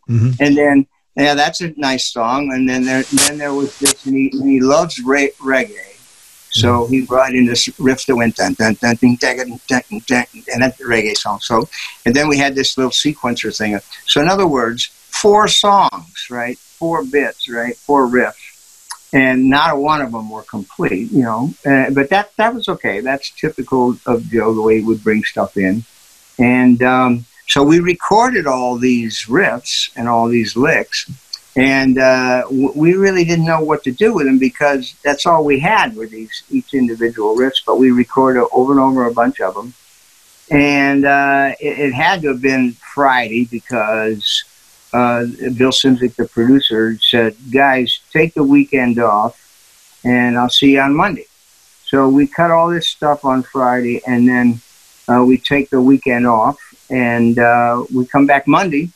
And then, yeah, that's a nice song. And then there was this, and he loves reggae. So he brought in this riff that went dun dun dun dun dun dun dun dun dun, and that's the reggae song. So, and then we had this little sequencer thing. So in other words, 4 songs, right? 4 bits, right? 4 riffs, and not one of them were complete, you know. But that was okay. That's typical of Joe, the way he would bring stuff in. And so we recorded all these riffs and all these licks. And we really didn't know what to do with them because that's all we had were these each individual riffs. But we recorded over and over a bunch of them, and it had to have been Friday because Bill Szymczyk, the producer, said, "Guys, take the weekend off, and I'll see you on Monday." So we cut all this stuff on Friday, and then we take the weekend off, and we come back Monday.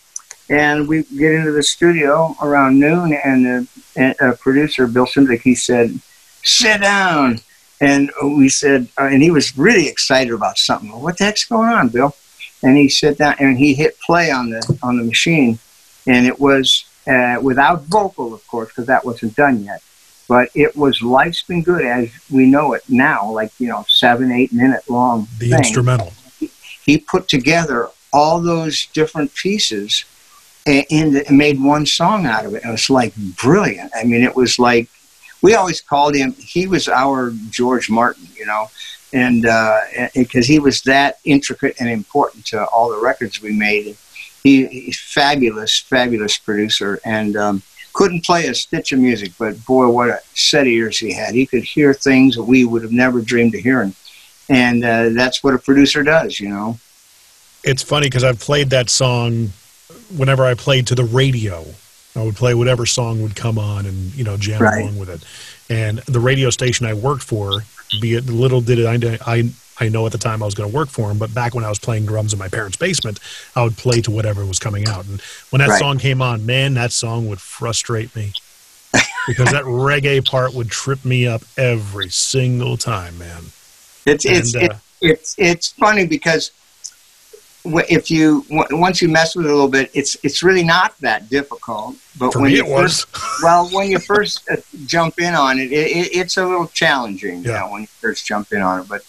And we get into the studio around noon, and the producer, Bill Szymczyk, he said, "Sit down." And we said, and he was really excited about something. "What the heck's going on, Bill?" And he sat down, and he hit play on the machine. And it was without vocal, of course, because that wasn't done yet. But it was Life's Been Good as we know it now, like, you know, 7-8 minute long thing. The instrumental. He put together all those different pieces and made one song out of it. It was like brilliant. I mean, it was like, we always called him, he was our George Martin, you know, and because he was that intricate and important to all the records we made. He's fabulous, fabulous producer, and couldn't play a stitch of music, but boy, what a set of ears he had. He could hear things that we would have never dreamed of hearing. And that's what a producer does, you know. It's funny because I've played that song whenever I played to the radio. I would play whatever song would come on and, you know, jam along with it. And the radio station I worked for, be it little did it, I know at the time I was going to work for them, but back when I was playing drums in my parents' basement, I would play to whatever was coming out. And when that song came on, man, that song would frustrate me because that reggae part would trip me up every single time, man. It's funny because if you once you mess with it a little bit, it's really not that difficult. But for me, it was. Well, when you first jump in on it, it's a little challenging. Yeah, you know, when you first jump in on it, but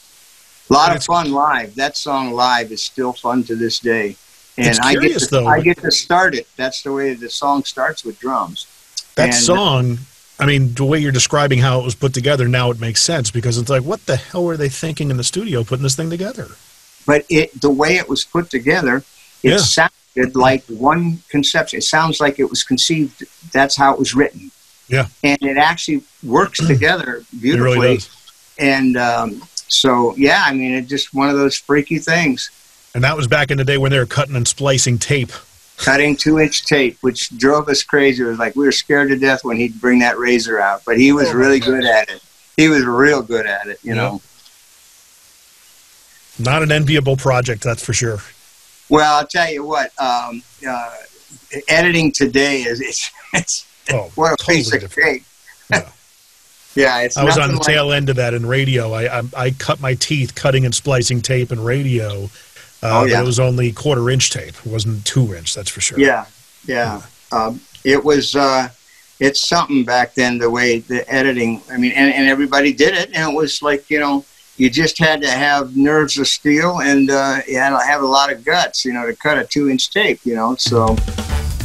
a lot of fun live. That song live is still fun to this day. And it's curious, I get to start it. That's the way the song starts, with drums. That song. I mean, the way you're describing how it was put together, now it makes sense, because it's like, what the hell were they thinking in the studio putting this thing together? But the way it was put together, it sounded like one conception. It sounds like it was conceived. That's how it was written. Yeah. And it actually works together beautifully. It really does. And so, yeah, I mean, it's just one of those freaky things. And that was back in the day when they were cutting and splicing tape. Cutting 2-inch tape, which drove us crazy. It was like we were scared to death when he'd bring that razor out. But he was really good at it. He was real good at it, you know. Not an enviable project, that's for sure. Well, I'll tell you what, editing today is, what a totally piece of cake. Yeah. I was on the tail end of that in radio. I cut my teeth cutting and splicing tape in radio. But it was only quarter-inch tape. It wasn't 2-inch, that's for sure. Yeah, yeah. It was, it's something back then, the way the editing, I mean, and everybody did it, and it was like, you know, you just had to have nerves of steel and you had to have a lot of guts, you know, to cut a 2-inch tape, you know, so.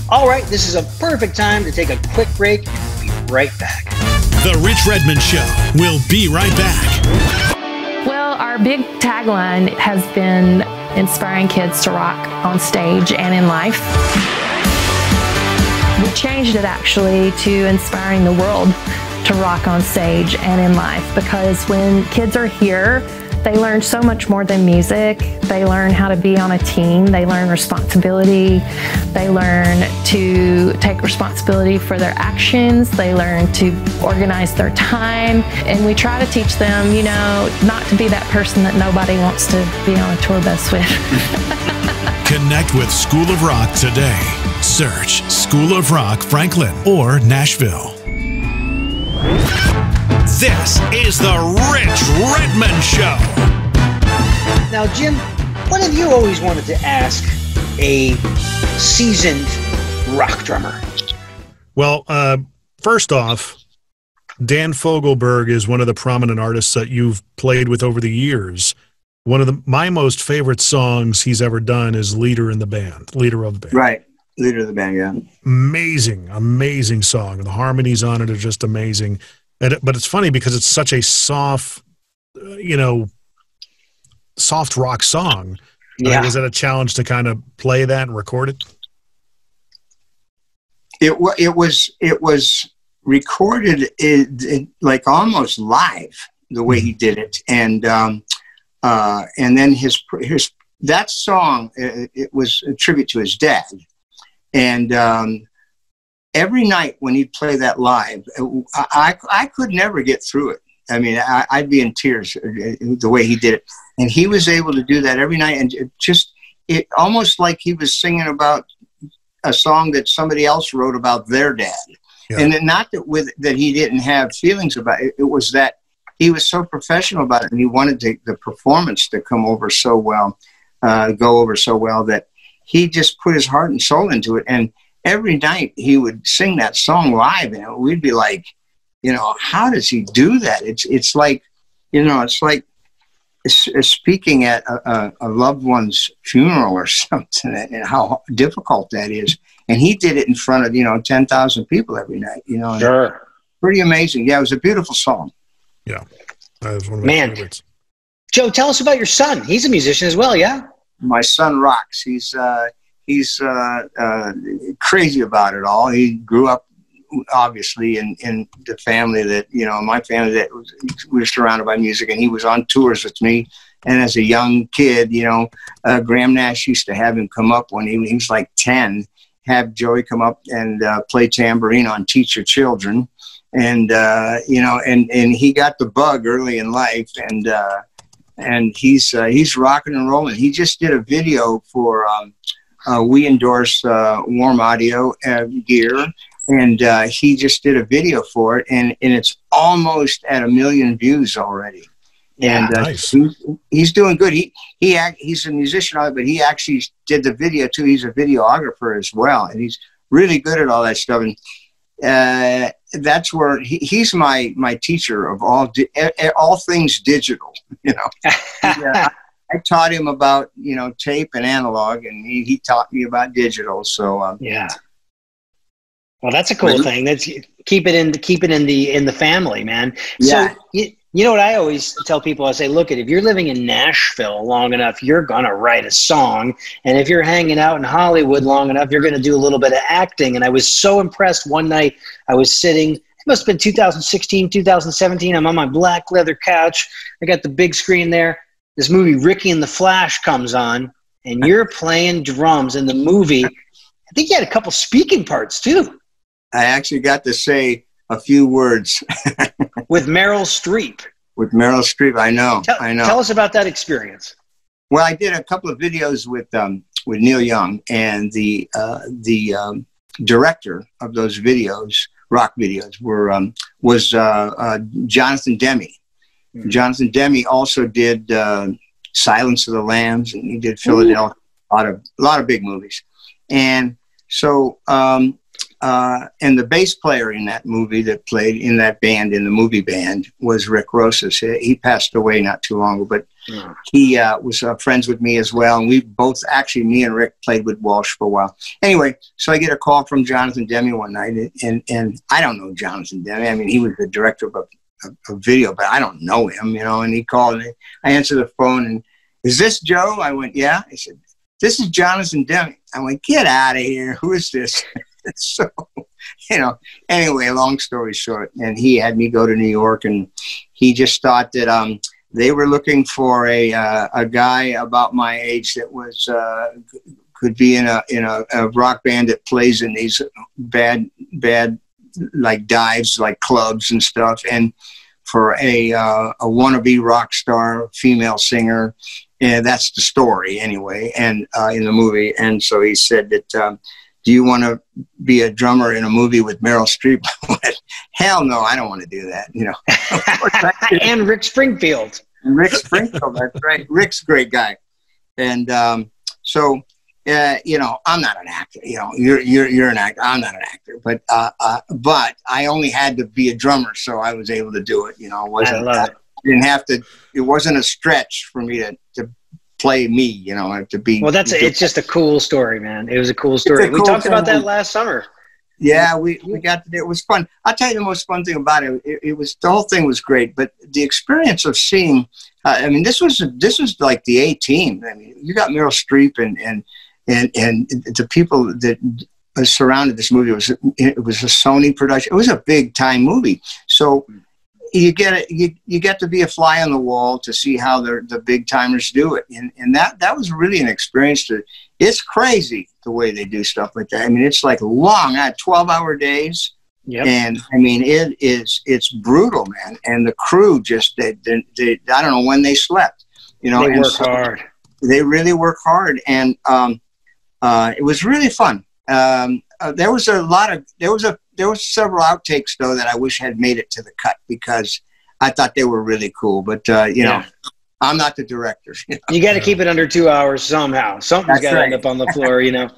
All right, this is a perfect time to take a quick break, and we'll be right back. The Rich Redmond Show will be right back. Well, our big tagline has been inspiring kids to rock on stage and in life. We changed it actually to inspiring the world to rock on stage and in life, because when kids are here, they learn so much more than music. They learn how to be on a team. They learn responsibility. They learn to take responsibility for their actions. They learn to organize their time. And we try to teach them, you know, not to be that person that nobody wants to be on a tour bus with. Connect with School of Rock today. Search School of Rock Franklin or Nashville. This is the Rich Redmond Show. Now, Jim, what have you always wanted to ask a seasoned rock drummer? Well, first off, Dan Fogelberg is one of the prominent artists that you've played with over the years. One of my most favorite songs he's ever done is Leader of the Band. Right. Leader of the Band, yeah. Amazing, amazing song. The harmonies on it are just amazing. But it's funny because it's such a soft, you know, soft rock song. Yeah. Was that a challenge to kind of play that and record it? It was recorded like almost live the way he did it, and then his that song it was a tribute to his dad, and. Every night when he'd play that live, I could never get through it. I mean, I'd be in tears the way he did it. And he was able to do that every night. And it almost like he was singing about a song that somebody else wrote about their dad. Yeah. And then not that that he didn't have feelings about it. It was that he was so professional about it and he wanted the performance to come over so well, go over so well that he just put his heart and soul into it. And every night he would sing that song live, and we'd be like, you know, how does he do that? It's like, you know, it's like speaking at a loved one's funeral or something, and how difficult that is. And he did it in front of, you know, 10,000 people every night, you know. Sure. Pretty amazing. Yeah, it was a beautiful song. Yeah. That was one of my favorites. Joe, tell us about your son. He's a musician as well, yeah? My son rocks. He's crazy about it all. He grew up, obviously, in the family that, you know, my family that we were surrounded by music, and he was on tours with me. And as a young kid, you know, Graham Nash used to have him come up when he was like 10, have Joey come up and play tambourine on Teach Your Children. And, you know, and he got the bug early in life, and he's rocking and rolling. He just did a video for... we endorse Warm Audio gear, and he just did a video for it, and it's almost at 1 million views already. Yeah, and nice. He's doing good. He's a musician, but he actually did the video too. He's a videographer as well, and he's really good at all that stuff. And that's where he's my teacher of all things digital. You know. Yeah. I taught him about, you know, tape and analog, and he taught me about digital. So yeah, well, that's a cool thing. That's keep it in the family, man. Yeah. So you know what I always tell people? I say, look, if you're living in Nashville long enough, you're gonna write a song, and if you're hanging out in Hollywood long enough, you're gonna do a little bit of acting. And I was so impressed one night. I was sitting. It must have been 2016, 2017. I'm on my black leather couch. I got the big screen there. This movie, Ricky and the Flash, comes on, and you're playing drums in the movie. I think you had a couple speaking parts, too. I actually got to say a few words. With Meryl Streep. With Meryl Streep, I know. Tell us about that experience. Well, I did a couple of videos with Neil Young, and the director of those videos, rock videos, was Jonathan Demme. Jonathan Demme also did Silence of the Lambs, and he did Philadelphia, a lot of big movies. And so, and the bass player in that movie that played in that band, in the movie band, was Rick Rosas. He passed away not too long ago, but he was friends with me as well. And we both, actually, me and Rick played with Walsh for a while. Anyway, so I get a call from Jonathan Demme one night, and I don't know Jonathan Demme. I mean, he was the director of a video, but I don't know him, you know. And he called, and I answered the phone, and, "Is this Joe?" I went, "Yeah." He said, "This is Jonathan Demme." I went, "Get out of here. Who is this?" So, you know, anyway, long story short, and he had me go to New York, and he just thought that they were looking for a guy about my age that was could be in a rock band that plays in these bad like dives, like clubs and stuff, and for a wannabe rock star female singer. And that's the story anyway, and in the movie. And so he said that, "Do you want to be a drummer in a movie with Meryl Streep?" Hell no, I don't want to do that, you know. And Rick Springfield. Rick Springfield, that's right. Rick's a great guy. And so, you know, I'm not an actor. You know, you're an actor. I'm not an actor. But I only had to be a drummer, so I was able to do it. You know, it wasn't a stretch for me to play me, you know, to be. Well, it's just a cool story, man. It was a cool story. We talked about that last summer. Yeah, we got to do it. It was fun. I'll tell you the most fun thing about it. It was, the whole thing was great, but the experience of seeing, I mean, this was like the A team. I mean, you got Meryl Streep and the people that surrounded this movie. It was a Sony production. It was a big time movie. So you get to be a fly on the wall to see how the big timers do it. And that was really an experience. It's crazy the way they do stuff like that. I mean, it's like long, 12-hour days. Yep. And I mean, it's brutal, man. And the crew just, I don't know when they slept, you know. They work hard. They really work hard. And it was really fun. There were several outtakes, though, that I wish had made it to the cut because I thought they were really cool. But, you know, I'm not the director. You know? You got to keep it under 2 hours somehow. Something's got to end up on the floor, you know.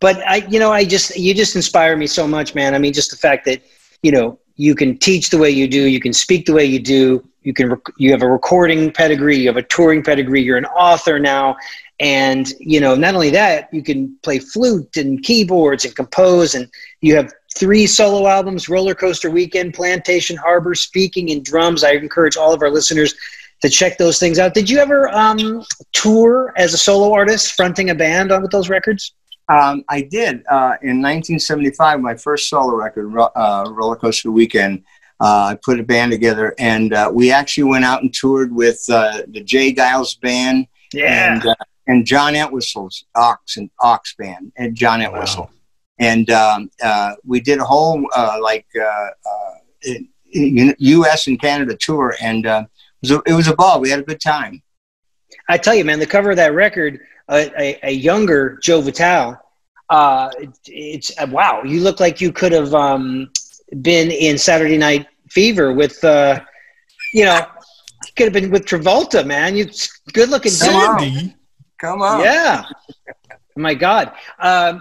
But, you just inspire me so much, man. I mean, just the fact that, you know, you can teach the way you do. You can speak the way you do. You have a recording pedigree. You have a touring pedigree. You're an author now. And, you know, not only that, you can play flute and keyboards and compose. And you have 3 solo albums, Roller Coaster Weekend, Plantation Harbor, Speaking, and Drums. I encourage all of our listeners to check those things out. Did you ever tour as a solo artist, fronting a band with those records? I did. In 1975, my first solo record, Roller Coaster Weekend, I put a band together, and we actually went out and toured with the Jay Giles Band. Yeah. And John Entwistle's Ox Band, and John Entwistle. Wow. And we did a whole U.S. and Canada tour, and it was a ball. We had a good time. I tell you, man, the cover of that record, a younger Joe Vitale, wow, you look like you could have been in Saturday Night Fever with, you know, could have been with Travolta, man. You good-looking dude. Come on. Yeah. My God.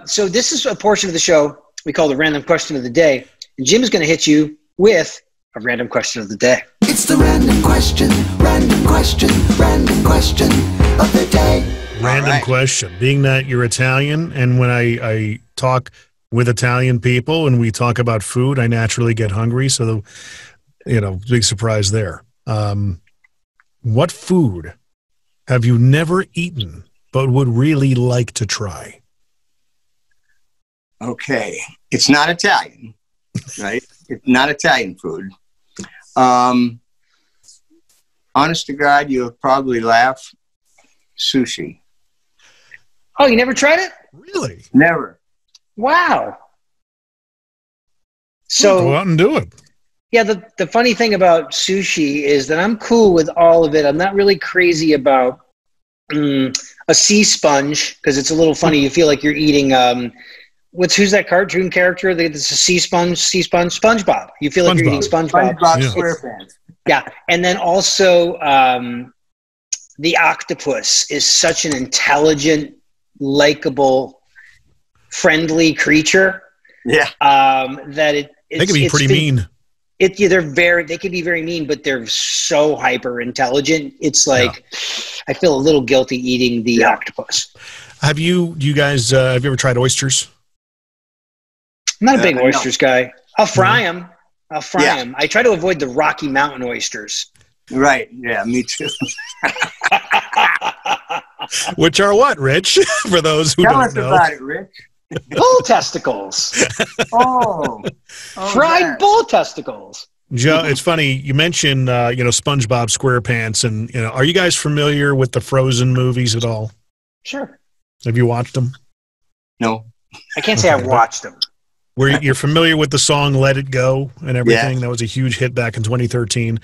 So this is a portion of the show we call the Random Question of the Day. And Jim is going to hit you with a Random Question of the Day. It's the Random Question, Random Question, Random Question of the Day. Random question. Being that you're Italian, and when I talk with Italian people and we talk about food, I naturally get hungry. So, you know, big surprise there. What food have you never eaten but would really like to try? Okay. It's not Italian, right? It's not Italian food. Honest to God, you'll probably laugh. Sushi. Oh, you never tried it? Really? Never. Wow. So go out and do it. Yeah, the funny thing about sushi is that I'm cool with all of it. I'm not really crazy about a sea sponge, because it's a little funny. You feel like you're eating who's that cartoon character? It's a sea sponge, SpongeBob. You feel like you're eating SpongeBob. SpongeBob SquarePants. Yeah, and then also the octopus is such an intelligent, likable, friendly creature. Yeah. That it's, they can be pretty mean. They can be very mean, but they're so hyper intelligent. It's like, I feel a little guilty eating the octopus. Have you ever tried oysters? I'm not a big oysters guy. I'll fry them. I try to avoid the Rocky Mountain oysters. Right. Yeah, me too. Which are what, Rich? For those who don't know. Tell us about it, Rich. Bull testicles. Fried bull testicles. Joe, it's funny. You mentioned, SpongeBob SquarePants. And, are you guys familiar with the Frozen movies at all? Sure. Have you watched them? No. I can't say I've watched them. You're familiar with the song Let It Go and everything. Yeah. That was a huge hit back in 2013.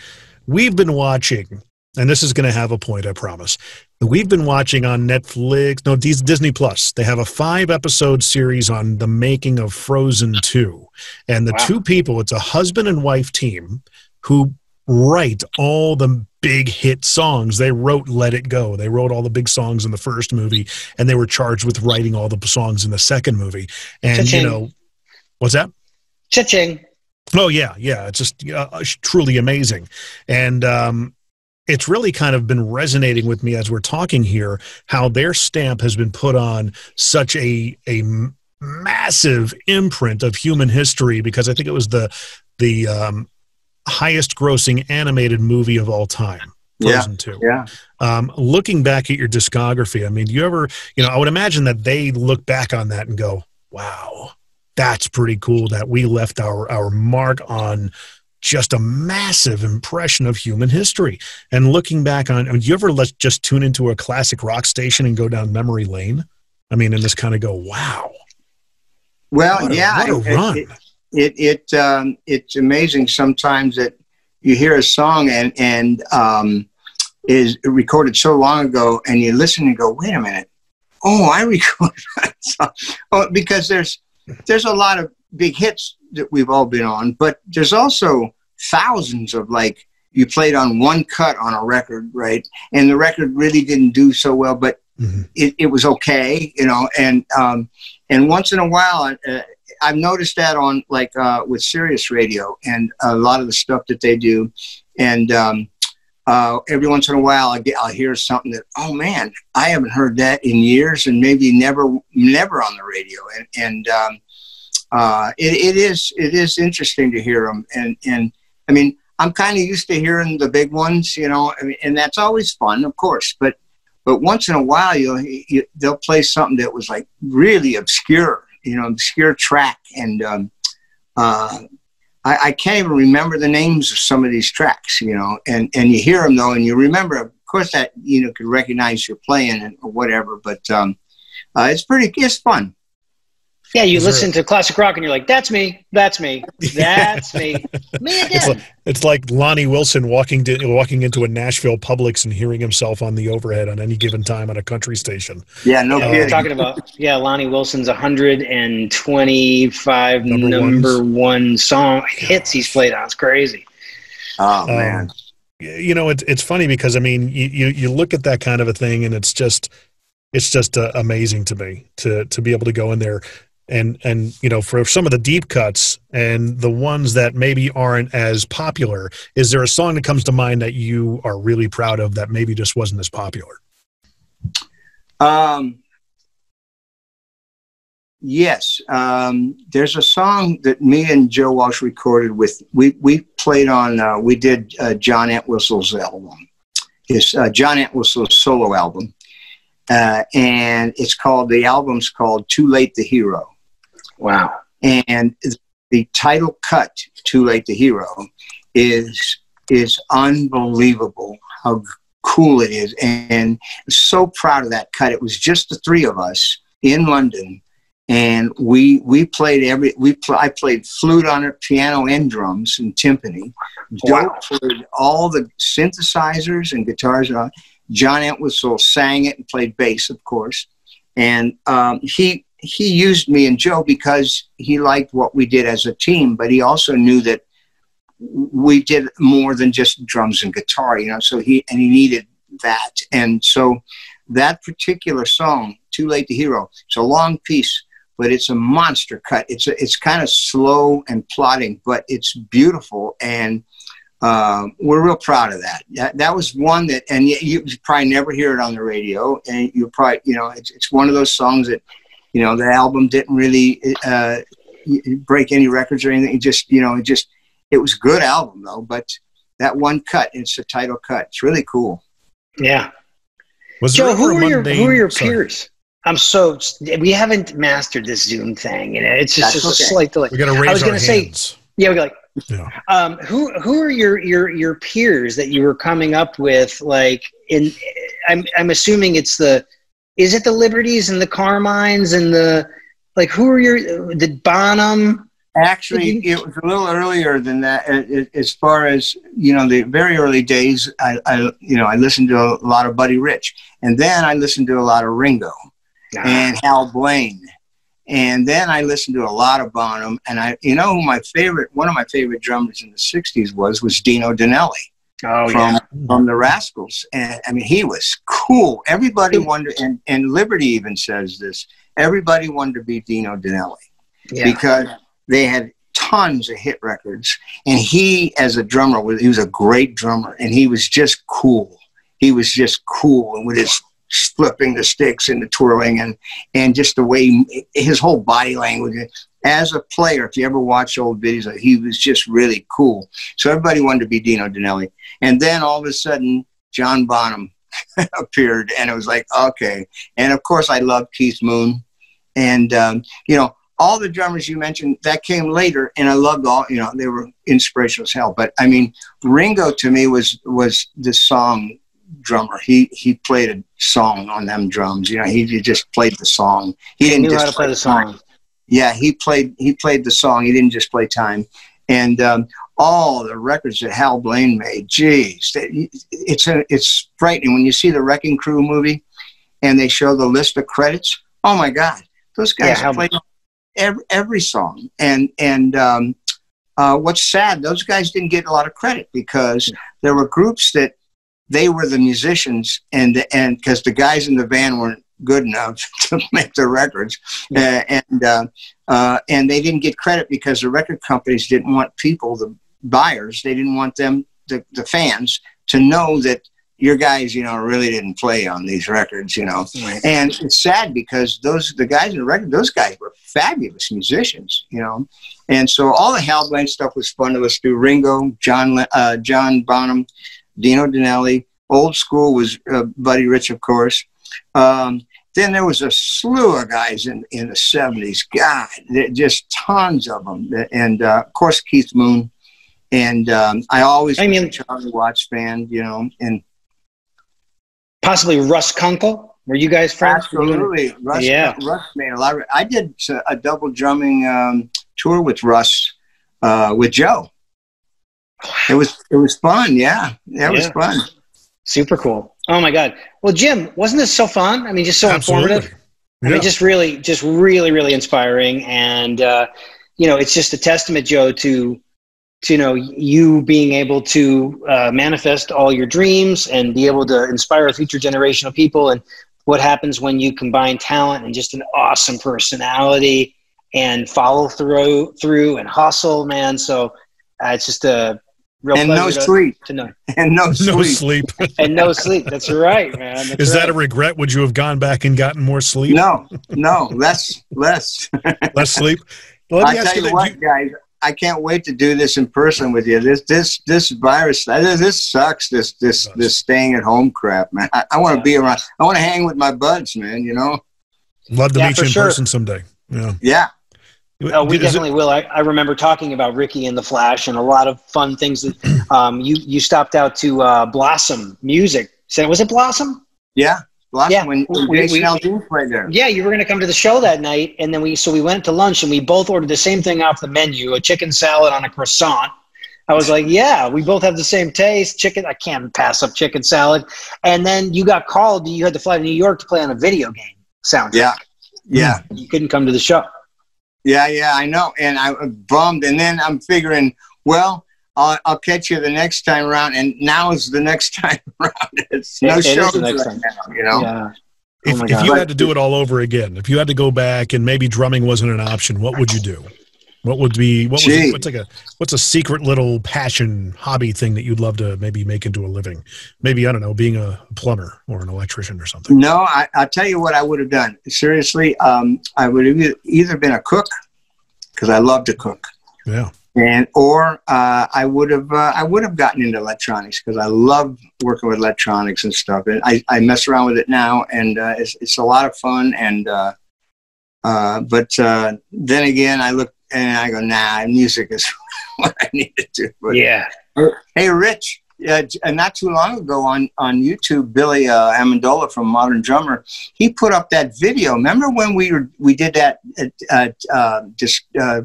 We've been watching, and this is going to have a point, I promise. We've been watching on Netflix, Disney Plus. They have a 5-episode series on the making of Frozen 2. And the two people, it's a husband and wife team who write all the big hit songs. They wrote Let It Go. They wrote all the big songs in the first movie, and they were charged with writing all the songs in the second movie. And, what's that? Cha-ching. Oh, yeah, yeah. It's just truly amazing. And it's really kind of been resonating with me as we're talking here, how their stamp has been put on such a massive imprint of human history, because I think it was the highest grossing animated movie of all time. Frozen 2. Yeah. Looking back at your discography, I mean, do you ever, I would imagine that they look back on that and go, wow, that's pretty cool that we left our mark on just a massive impression of human history. And looking back on, do you ever just tune into a classic rock station and go down memory lane? I mean, and just kind of go, wow. Well, what a run. It's amazing sometimes that you hear a song and is recorded so long ago, and you listen and go, wait a minute. Oh, I recorded that song. Oh, because there's a lot of big hits that we've all been on, but there's also thousands of, like, you played on one cut on a record, right? And the record really didn't do so well, but it was okay, and once in a while, I've noticed that on, like, with Sirius Radio and a lot of the stuff that they do, and every once in a while I'll hear something that, oh man, I haven't heard that in years, and maybe never on the radio, it is interesting to hear them, and I mean, I'm kind of used to hearing the big ones, and that's always fun, of course, but once in a while they'll play something that was, like, really obscure, obscure track, and I can't even remember the names of some of these tracks, and you hear them though, and you remember, of course, that could recognize you're playing it or whatever, but it's fun. Yeah, you listen to classic rock and you're like, that's me. Me again. It's like Lonnie Wilson walking into a Nashville Publix and hearing himself on the overhead on any given time on a country station. Yeah, no kidding. We're talking about, Lonnie Wilson's 125 number one song hits he's played on. It's crazy. Oh, man. It's funny because, I mean, you look at that kind of a thing and it's just amazing to me to be able to go in there. And for some of the deep cuts and the ones that maybe aren't as popular, is there a song that comes to mind that you are really proud of that maybe just wasn't as popular? Yes. There's a song that me and Joe Walsh recorded with. We played on, we did John Entwistle's album, John Entwistle's solo album. And the album's called Too Late the Hero. Wow. And the title cut, Too Late the Hero, is unbelievable how cool it is. And so proud of that cut. It was just the three of us in London, and we played I played flute on it, piano and drums and timpani. Wow. Dope played all the synthesizers and guitars and all. John Entwistle sang it and played bass, of course. And he used me and Joe because he liked what we did as a team, but he also knew that we did more than just drums and guitar, so he needed that. And so that particular song, Too Late to Hero, it's a long piece, but it's a monster cut. It's kind of slow and plodding, but it's beautiful. And we're real proud of that. That was one that, and you probably never hear it on the radio. And you probably, you know, it's one of those songs that, you know, the album didn't really break any records or anything. It just, you know, it was a good album though, but that one cut, it's a title cut. It's really cool. Yeah. Joe, who are your peers? We haven't mastered this Zoom thing, and it's just a slight delay. We got to raise our hands. Yeah, we're like, yeah. Who are your peers that you were coming up with? Like, I'm assuming it's the Liberties and the Carmines and the, like, who are the Bonham? Actually, it was a little earlier than that. As far as, you know, the very early days, I listened to a lot of Buddy Rich, and then I listened to a lot of Ringo and Hal Blaine. And then I listened to a lot of Bonham, and one of my favorite drummers in the 60s was Dino Danelli from the Rascals. And I mean, he was cool. Everybody wanted, and Liberty even says this, everybody wanted to be Dino Danelli because they had tons of hit records. And he, as a drummer, he was a great drummer, and he was just cool. He was just cool, and with his flipping the sticks and the twirling and just the way his whole body language as a player. If you ever watch old videos, he was just really cool. So everybody wanted to be Dino Danelli. And then all of a sudden, John Bonham appeared, and it was like, okay. And of course I loved Keith Moon, and you know, all the drummers you mentioned that came later. And I loved all, you know, they were inspirational as hell. But I mean, Ringo to me was the song drummer. He played a song on them drums. You know, he just played the song. He didn't just play the song. Yeah, he played the song. He didn't just play time. And all the records that Hal Blaine made, geez, it's frightening when you see the Wrecking Crew movie and they show the list of credits. Oh my God, those guys played every song. And what's sad, those guys didn't get a lot of credit because there were groups that they were the musicians, and because the guys in the band weren't good enough to make the records, and they didn't get credit because the record companies didn't want people, the buyers, they didn't want them, the fans, to know that your guys, you know, really didn't play on these records, you know. Right. And it's sad because the guys in the record, those guys were fabulous musicians, you know. And so all the Hal Blaine stuff was fun to listen to. Ringo, John Bonham, Dino Danelli, old school was Buddy Rich, of course. Then there was a slew of guys in the 70s. God, just tons of them. And, of course, Keith Moon. And I mean, was a Charlie Watts fan, you know. And possibly Russ Kunkel. Were you guys friends? Absolutely. Russ made a lot of – I did a double drumming tour with Russ, with Joe. It was fun, was fun. Super cool. Oh my God. Well, Jim, wasn't this so fun? I mean, just so Absolutely. Informative. Yeah. I mean, just really inspiring. And you know, it's just a testament, Joe, to you know, you being able to manifest all your dreams and be able to inspire a future generation of people, and what happens when you combine talent and just an awesome personality and follow through and hustle, man. So it's just a real and no sleep to know. And no sleep. And no sleep. That's right, man. That's Is that a regret? Would you have gone back and gotten more sleep? No, less. Less sleep. Well, I tell you what, guys, I can't wait to do this in person with you. This virus, this sucks. This staying at home crap, man. I want to be around. I want to hang with my buds, man. You know, love to meet you in person someday. Yeah. Yeah. Oh, we definitely will. I remember talking about Ricky and the Flash and a lot of fun things that you stopped out to Blossom Music. So, was it Blossom? Yeah, Blossom. Yeah. When we played there. Yeah, you were going to come to the show that night, and then we went to lunch, and we both ordered the same thing off the menu: a chicken salad on a croissant. I was like, yeah, we both have the same taste. Chicken. I can't pass up chicken salad. And then you got called. You had to fly to New York to play on a video game soundtrack. Yeah. You couldn't come to the show. Yeah, I know. And I'm bummed. And then I'm figuring, well, I'll catch you the next time around. And now is the next time around. It's no shows right now, you know? Yeah. If you had to do it all over again, if you had to go back and maybe drumming wasn't an option, what would you do? What would be, what was, what's like a, what's a secret little passion hobby thing that you'd love to maybe make into a living? Maybe, I don't know, being a plumber or an electrician or something. No, I'll tell you what I would have done. Seriously, I would have either been a cook, because I love to cook. Yeah. And, or I would have gotten into electronics, because I love working with electronics and stuff. And I mess around with it now, and it's a lot of fun. And, but then again, I look, and I go, nah, music is what I need to do. But, yeah. Hey, Rich, not too long ago on YouTube, Billy Amendola from Modern Drummer, he put up that video. Remember when we did that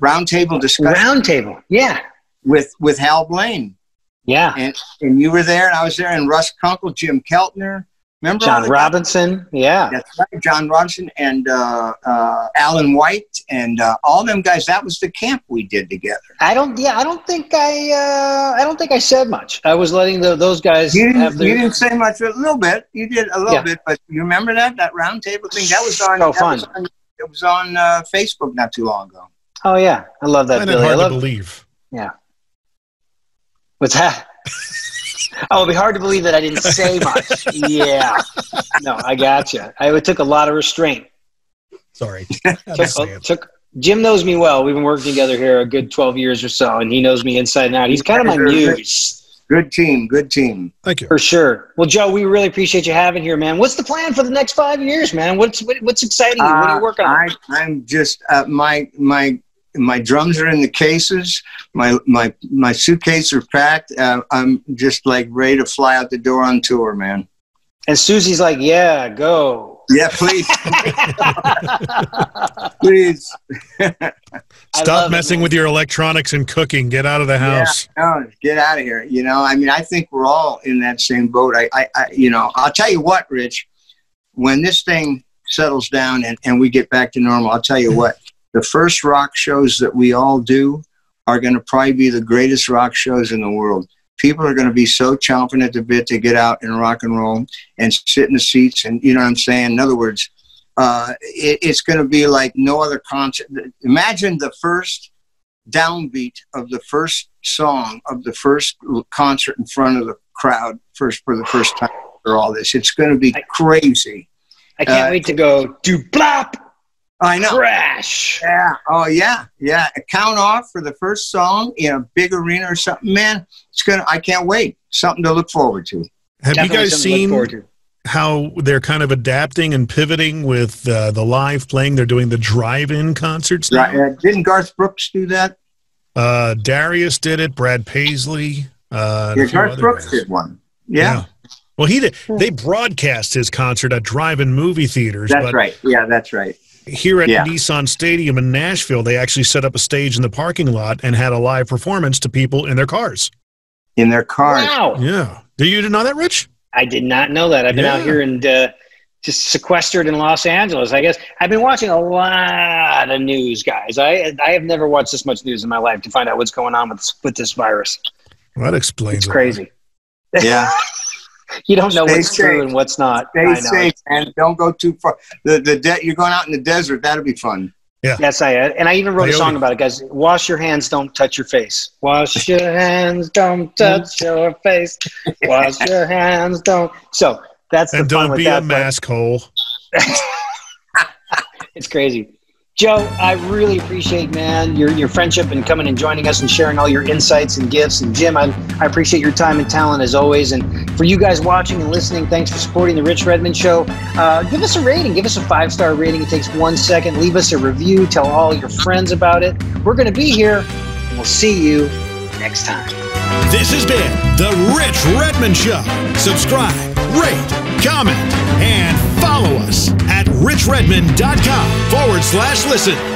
roundtable discussion? Roundtable, yeah. With Hal Blaine. Yeah. And you were there, and I was there, and Russ Kunkel, Jim Keltner. Remember John Robinson? Guys? Yeah. That's right, John Robinson and Alan White and all them guys. That was the camp we did together. I don't think I said much. I was letting those guys. You didn't say much, but a little bit. You did a little bit, but you remember that roundtable thing? That was on. So fun. It was on Facebook not too long ago. Oh yeah, I love that. Billy. Hard to believe. Yeah. What's that? Oh, it'd be hard to believe that I didn't say much. Yeah. No, I gotcha. It took a lot of restraint. Sorry. Jim knows me well. We've been working together here a good 12 years or so, and he knows me inside and out. He's kind of my muse. Good team. Good team. Thank you. For sure. Well, Joe, we really appreciate you having here, man. What's the plan for the next 5 years, man? What's exciting you? What are you working on? I'm just my drums are in the cases. My suitcases are packed. I'm just like ready to fly out the door on tour, man. And Susie's like, yeah, go. Yeah, please. Please. Stop messing with your electronics and cooking. Get out of the house. Yeah, no, get out of here. You know, I mean, I think we're all in that same boat. You know, I'll tell you what, Rich, when this thing settles down and we get back to normal, I'll tell you what. The first rock shows that we all do are going to probably be the greatest rock shows in the world. People are going to be so chomping at the bit to get out and rock and roll and sit in the seats. And you know what I'm saying? In other words, it's going to be like no other concert. Imagine the first downbeat of the first song of the first concert in front of the crowd for the first time for all this. It's going to be crazy. I can't wait to go do blop. I know. Crash. Yeah. Oh, yeah. Yeah. A count off for the first song in a big arena or something. Man, it's gonna. I can't wait. Something to look forward to. Have you guys seen how they're kind of adapting and pivoting with the live playing? They're doing the drive-in concerts now. Didn't Garth Brooks do that? Darius did it. Brad Paisley. Yeah, Garth Brooks did one. Yeah. Well, he did. They broadcast his concert at drive-in movie theaters. That's right. Yeah, that's right. Here at Nissan Stadium in Nashville, they actually set up a stage in the parking lot and had a live performance to people in their cars. In their cars. Wow. Yeah. Did you know that, Rich? I did not know that. I've been out here and just sequestered in Los Angeles, I guess. I've been watching a lot of news, guys. I have never watched this much news in my life to find out what's going on with this virus. Well, that explains it. It's crazy. Yeah. You don't know what's true and what's not. Stay safe, and don't go too far. You're going out in the desert. That'll be fun. Yeah. Yes, I am. And I even wrote a song about it, guys. Wash your hands, don't touch your face. Wash your hands, don't touch your face. Wash your hands, don't. So that's the fun with that. And don't be a mask hole. It's crazy. Joe, I really appreciate, man, your friendship and coming and joining us and sharing all your insights and gifts. And Jim, I appreciate your time and talent as always. And for you guys watching and listening, thanks for supporting the Rich Redmond Show. Give us a rating. Give us a 5-star rating. It takes 1 second. Leave us a review. Tell all your friends about it. We're going to be here, and we'll see you next time. This has been the Rich Redmond Show. Subscribe, rate, comment, and follow us at richredmond.com/listen.